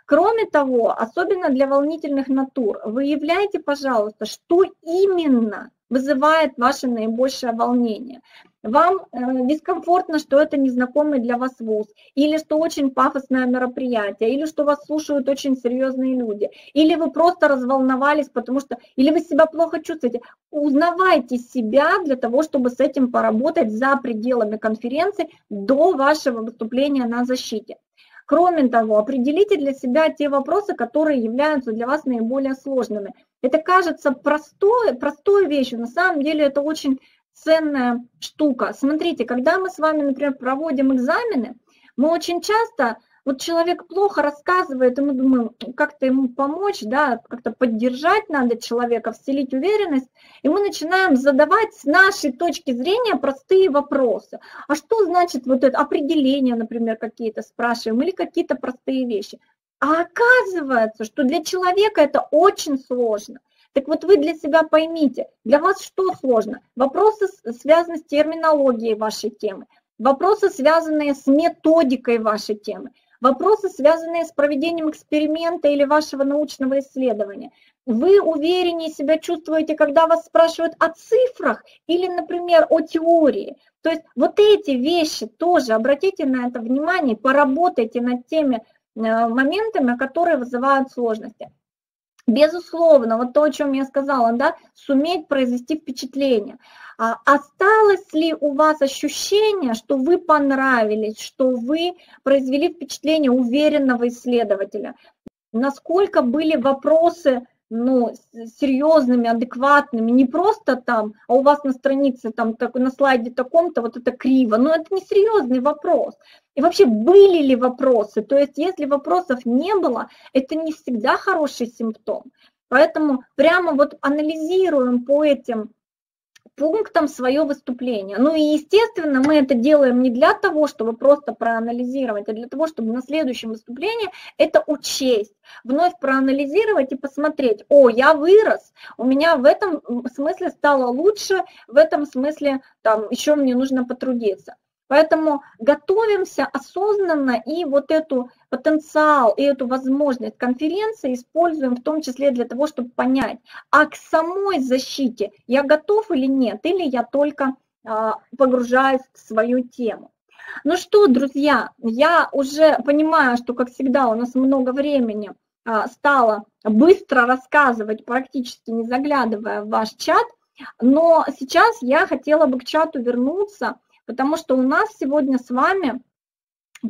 Кроме того, особенно для волнительных натур, выявляйте, пожалуйста, что именно вызывает ваше наибольшее волнение. Вам дискомфортно, что это незнакомый для вас вуз, или что очень пафосное мероприятие, или что вас слушают очень серьезные люди, или вы просто разволновались, потому что, или вы себя плохо чувствуете. Узнавайте себя для того, чтобы с этим поработать за пределами конференции до вашего выступления на защите. Кроме того, определите для себя те вопросы, которые являются для вас наиболее сложными. Это кажется простой, простой вещью, на самом деле это очень ценная штука. Смотрите, когда мы с вами, например, проводим экзамены, мы очень часто, вот человек плохо рассказывает, и мы думаем, как-то ему помочь, да, как-то поддержать надо человека, вселить уверенность, и мы начинаем задавать с нашей точки зрения простые вопросы. А что значит вот это определение, например, какие-то спрашиваем, или какие-то простые вещи? А оказывается, что для человека это очень сложно. Так вот вы для себя поймите, для вас что сложно? Вопросы связаны с терминологией вашей темы, вопросы, связанные с методикой вашей темы, вопросы, связанные с проведением эксперимента или вашего научного исследования. Вы увереннее себя чувствуете, когда вас спрашивают о цифрах или, например, о теории. То есть вот эти вещи тоже, обратите на это внимание, поработайте над теми моментами, которые вызывают сложности. Безусловно, вот то, о чем я сказала, да, суметь произвести впечатление. А осталось ли у вас ощущение, что вы понравились, что вы произвели впечатление уверенного исследователя? Насколько были вопросы, ну, серьезными, адекватными, не просто там, а у вас на странице, там, так, на слайде таком-то, вот это криво, но это не серьезный вопрос. И вообще, были ли вопросы? То есть, если вопросов не было, это не всегда хороший симптом. Поэтому прямо вот анализируем по этим пунктам свое выступление. Ну и, естественно, мы это делаем не для того, чтобы просто проанализировать, а для того, чтобы на следующем выступлении это учесть, вновь проанализировать и посмотреть, о, я вырос, у меня в этом смысле стало лучше, в этом смысле там еще мне нужно потрудиться. Поэтому готовимся осознанно и вот эту потенциал, и эту возможность конференции используем в том числе для того, чтобы понять, а к самой защите я готов или нет, или я только погружаюсь в свою тему. Ну что, друзья, я уже понимаю, что, как всегда, у нас много времени стало быстро рассказывать, практически не заглядывая в ваш чат, но сейчас я хотела бы к чату вернуться, потому что у нас сегодня с вами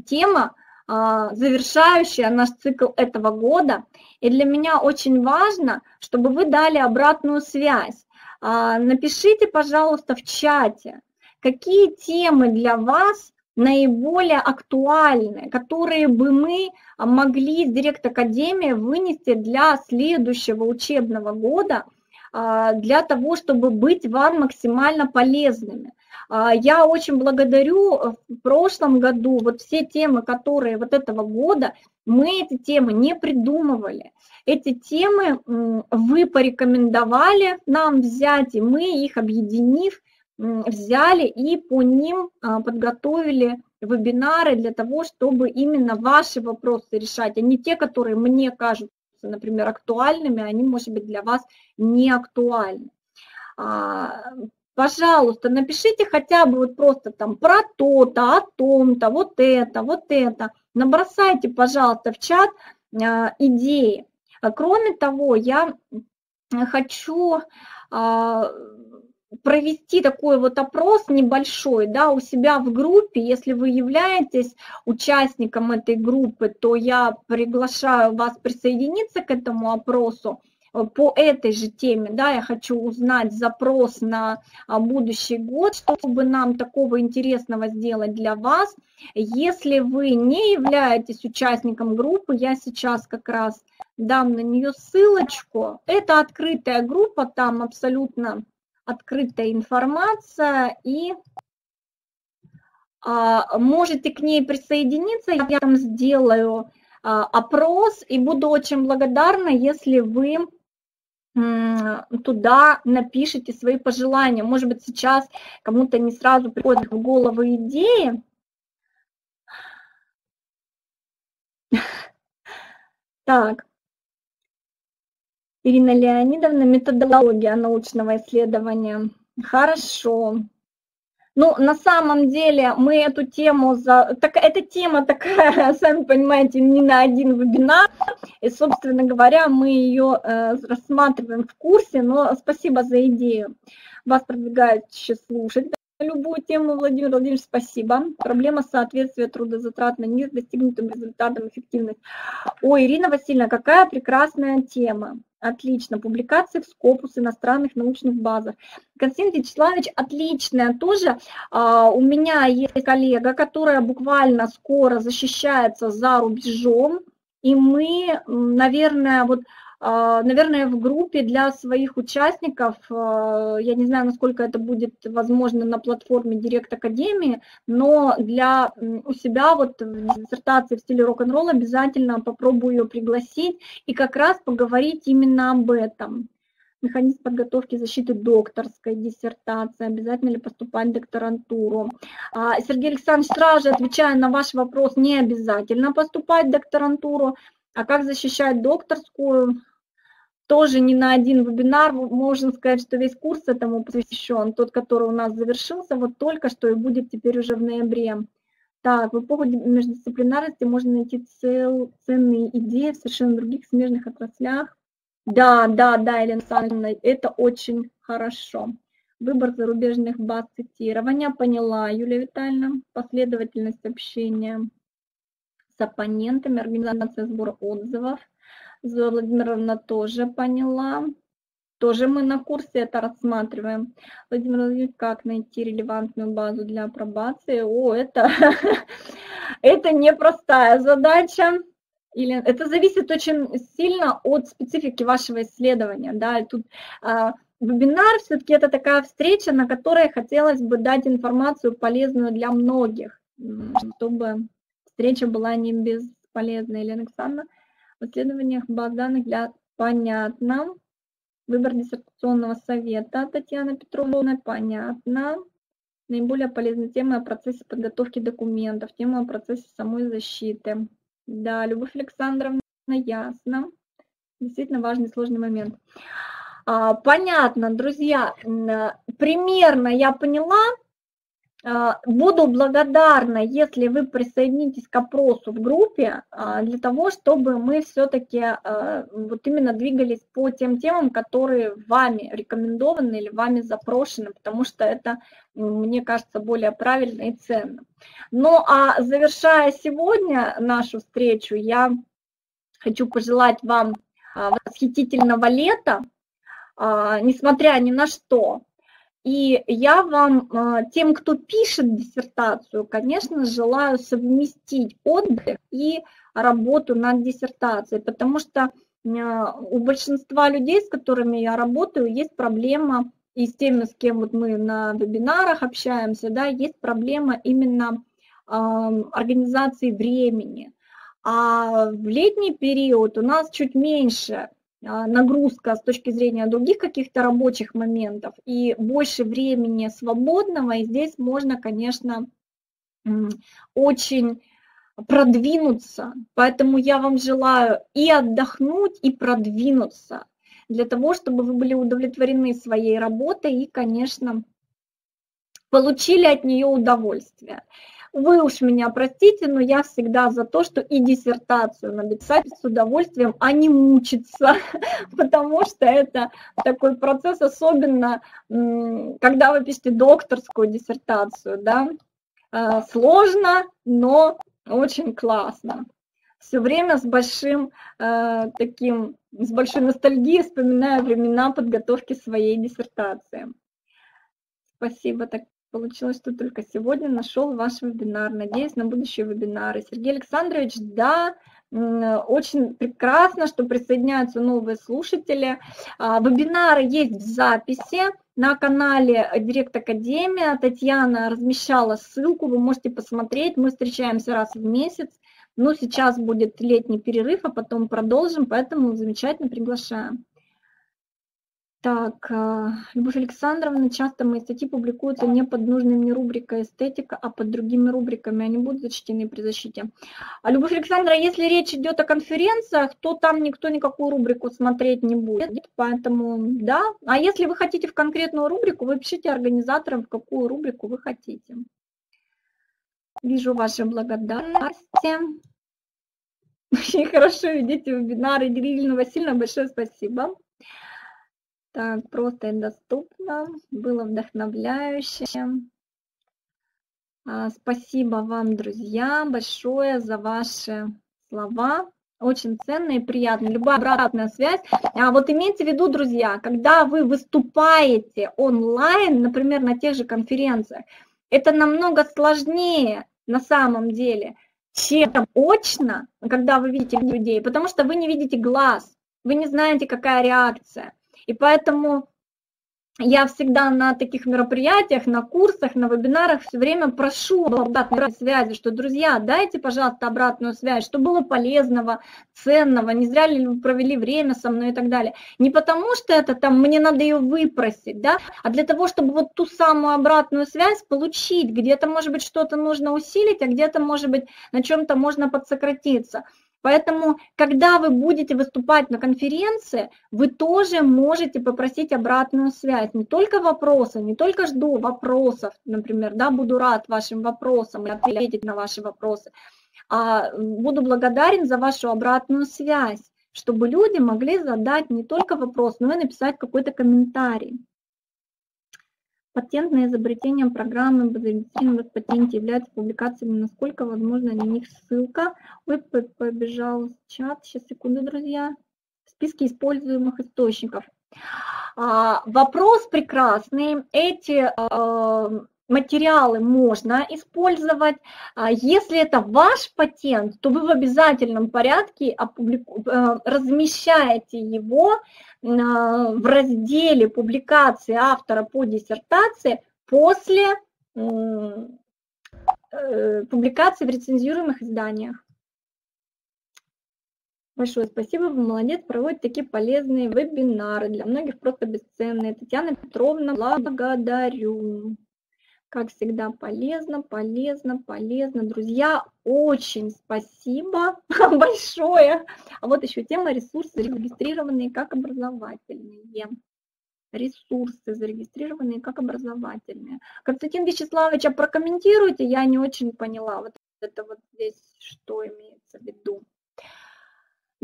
тема, завершающая наш цикл этого года. И для меня очень важно, чтобы вы дали обратную связь. Напишите, пожалуйста, в чате, какие темы для вас наиболее актуальны, которые бы мы могли из Директ-Академии вынести для следующего учебного года, для того, чтобы быть вам максимально полезными. Я очень благодарю, в прошлом году вот все темы, которые вот этого года, мы эти темы не придумывали. Эти темы вы порекомендовали нам взять, и мы их, объединив, взяли и по ним подготовили вебинары для того, чтобы именно ваши вопросы решать, а не те, которые мне кажутся, например, актуальными, они, может быть, для вас не актуальны. Пожалуйста, напишите хотя бы вот просто там про то-то, о том-то, вот это, вот это. Набросайте, пожалуйста, в чат идеи. Кроме того, я хочу провести такой вот опрос небольшой, да, у себя в группе. Если вы являетесь участником этой группы, то я приглашаю вас присоединиться к этому опросу по этой же теме, да, я хочу узнать запрос на будущий год, чтобы нам такого интересного сделать для вас. Если вы не являетесь участником группы, я сейчас как раз дам на нее ссылочку. Это открытая группа, там абсолютно открытая информация, и а, можете к ней присоединиться, я там сделаю а, опрос, и буду очень благодарна, если вы туда напишите свои пожелания. Может быть, сейчас кому-то не сразу приходят в голову идеи. Так. Ирина Леонидовна, методология научного исследования. Хорошо. Ну, на самом деле, мы эту тему, за... так, эта тема такая, сами понимаете, не на один вебинар, и, собственно говоря, мы ее э, рассматриваем в курсе, но спасибо за идею. Вас продвигают еще слушать на любую тему, Владимир Владимирович, спасибо. Проблема соответствия трудозатратной не с достигнутым результатом эффективности. Ой, Ирина Васильевна, какая прекрасная тема. Отлично. Публикации в Scopus, иностранных научных базах. Константин Вячеславович, отличная тоже. У меня есть коллега, которая буквально скоро защищается за рубежом, и мы, наверное, вот, наверное, в группе для своих участников, я не знаю, насколько это будет возможно на платформе Директ-Академии, но для у себя вот в диссертации в стиле рок-н-ролл обязательно попробую ее пригласить и как раз поговорить именно об этом. Механизм подготовки защиты докторской диссертации, обязательно ли поступать в докторантуру. Сергей Александрович, сразу же отвечая на ваш вопрос, не обязательно поступать в докторантуру. А как защищать докторскую? Тоже не на один вебинар, можно сказать, что весь курс этому посвящен, тот, который у нас завершился, вот только что и будет теперь уже в ноябре. Так, в эпоху междисциплинарности можно найти цел, ценные идеи в совершенно других смежных отраслях. Да, да, да, Елена Александровна, это очень хорошо. Выбор зарубежных баз цитирования, поняла, Юлия Витальевна, последовательность общения с оппонентами, организация сбора отзывов. Зоя Владимировна тоже поняла. Тоже мы на курсе это рассматриваем. Владимир Владимирович, как найти релевантную базу для апробации? О, это, это непростая задача. Или это зависит очень сильно от специфики вашего исследования. Да? И тут а, вебинар все-таки это такая встреча, на которой хотелось бы дать информацию полезную для многих, чтобы встреча была не бесполезна. Елена Александровна, в исследованиях баз данных для понятно. Выбор диссертационного совета, Татьяна Петровна, понятно. Наиболее полезная тема о процессе подготовки документов, тема о процессе самой защиты. Да, Любовь Александровна, ясно. Действительно важный, сложный момент. А, понятно, друзья, примерно я поняла. Буду благодарна, если вы присоединитесь к опросу в группе, для того, чтобы мы все-таки вот именно двигались по тем темам, которые вами рекомендованы или вами запрошены, потому что это, мне кажется, более правильно и ценно. Ну а завершая сегодня нашу встречу, я хочу пожелать вам восхитительного лета, несмотря ни на что. И я вам, тем, кто пишет диссертацию, конечно, желаю совместить отдых и работу над диссертацией, потому что у большинства людей, с которыми я работаю, есть проблема, и с теми, с кем вот мы на вебинарах общаемся, да, есть проблема именно организации времени. А в летний период у нас чуть меньше нагрузка с точки зрения других каких-то рабочих моментов и больше времени свободного. И здесь можно, конечно, очень продвинуться. Поэтому я вам желаю и отдохнуть, и продвинуться, для того, чтобы вы были удовлетворены своей работой и, конечно, получили от нее удовольствие. Вы уж меня простите, но я всегда за то, что и диссертацию написать с удовольствием, а не мучиться, потому что это такой процесс, особенно когда вы пишете докторскую диссертацию, да, сложно, но очень классно. Все время с большим э, таким, с большой ностальгией вспоминаю времена подготовки своей диссертации. Спасибо, так получилось, что только сегодня нашел ваш вебинар. Надеюсь на будущие вебинары. Сергей Александрович, да, очень прекрасно, что присоединяются новые слушатели. Вебинары есть в записи на канале Директ-Академия. Татьяна размещала ссылку, вы можете посмотреть. Мы встречаемся раз в месяц. Ну, сейчас будет летний перерыв, а потом продолжим, поэтому замечательно, приглашаем. Так, Любовь Александровна, часто мои статьи публикуются не под нужной мне рубрикой эстетика, а под другими рубриками, они будут зачтены при защите. А, Любовь Александровна, если речь идет о конференциях, то там никто никакую рубрику смотреть не будет, поэтому да. А если вы хотите в конкретную рубрику, вы пишите организаторам, в какую рубрику вы хотите. Вижу ваши благодарности. Очень хорошо ведите вебинары, Ирина Васильевна, большое спасибо. Так, просто и доступно, было вдохновляюще. Спасибо вам, друзья, большое за ваши слова. Очень ценно и приятно. Любая обратная связь. А вот имейте в виду, друзья, когда вы выступаете онлайн, например, на тех же конференциях, это намного сложнее на самом деле, чем очно, когда вы видите людей, потому что вы не видите глаз, вы не знаете, какая реакция. И поэтому я всегда на таких мероприятиях, на курсах, на вебинарах все время прошу об обратной связи, что, друзья, дайте, пожалуйста, обратную связь, что было полезного, ценного, не зря ли вы провели время со мной и так далее. Не потому что это там мне надо ее выпросить, да, а для того, чтобы вот ту самую обратную связь получить, где-то, может быть, что-то нужно усилить, а где-то, может быть, на чем-то можно подсократиться. Поэтому, когда вы будете выступать на конференции, вы тоже можете попросить обратную связь. Не только вопросы, не только жду вопросов, например, да, буду рад вашим вопросам и ответить на ваши вопросы, а буду благодарен за вашу обратную связь, чтобы люди могли задать не только вопрос, но и написать какой-то комментарий. Патентное изобретение программы об изобретении патенте является публикациями, насколько возможно на них ссылка. Ой, побежал чат, сейчас, секунду, друзья. В списке используемых источников. А, вопрос прекрасный. Эти э, материалы можно использовать. А если это ваш патент, то вы в обязательном порядке опублику... размещаете его в разделе публикации автора по диссертации после публикации в рецензируемых изданиях. Большое спасибо, вы молодец, проводите такие полезные вебинары, для многих просто бесценные. Татьяна Петровна, благодарю. Как всегда, полезно, полезно, полезно. Друзья, очень спасибо большое. А вот еще тема ресурсы, зарегистрированные как образовательные. Ресурсы, зарегистрированные как образовательные. Константин Вячеславович, а прокомментируйте, я не очень поняла, вот это вот здесь что имеется в виду.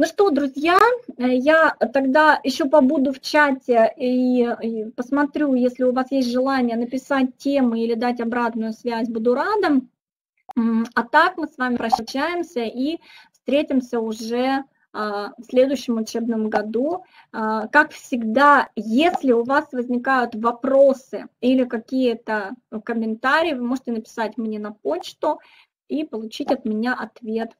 Ну что, друзья, я тогда еще побуду в чате и посмотрю, если у вас есть желание написать темы или дать обратную связь, буду рада. А так мы с вами прощаемся и встретимся уже в следующем учебном году. Как всегда, если у вас возникают вопросы или какие-то комментарии, вы можете написать мне на почту и получить от меня ответ.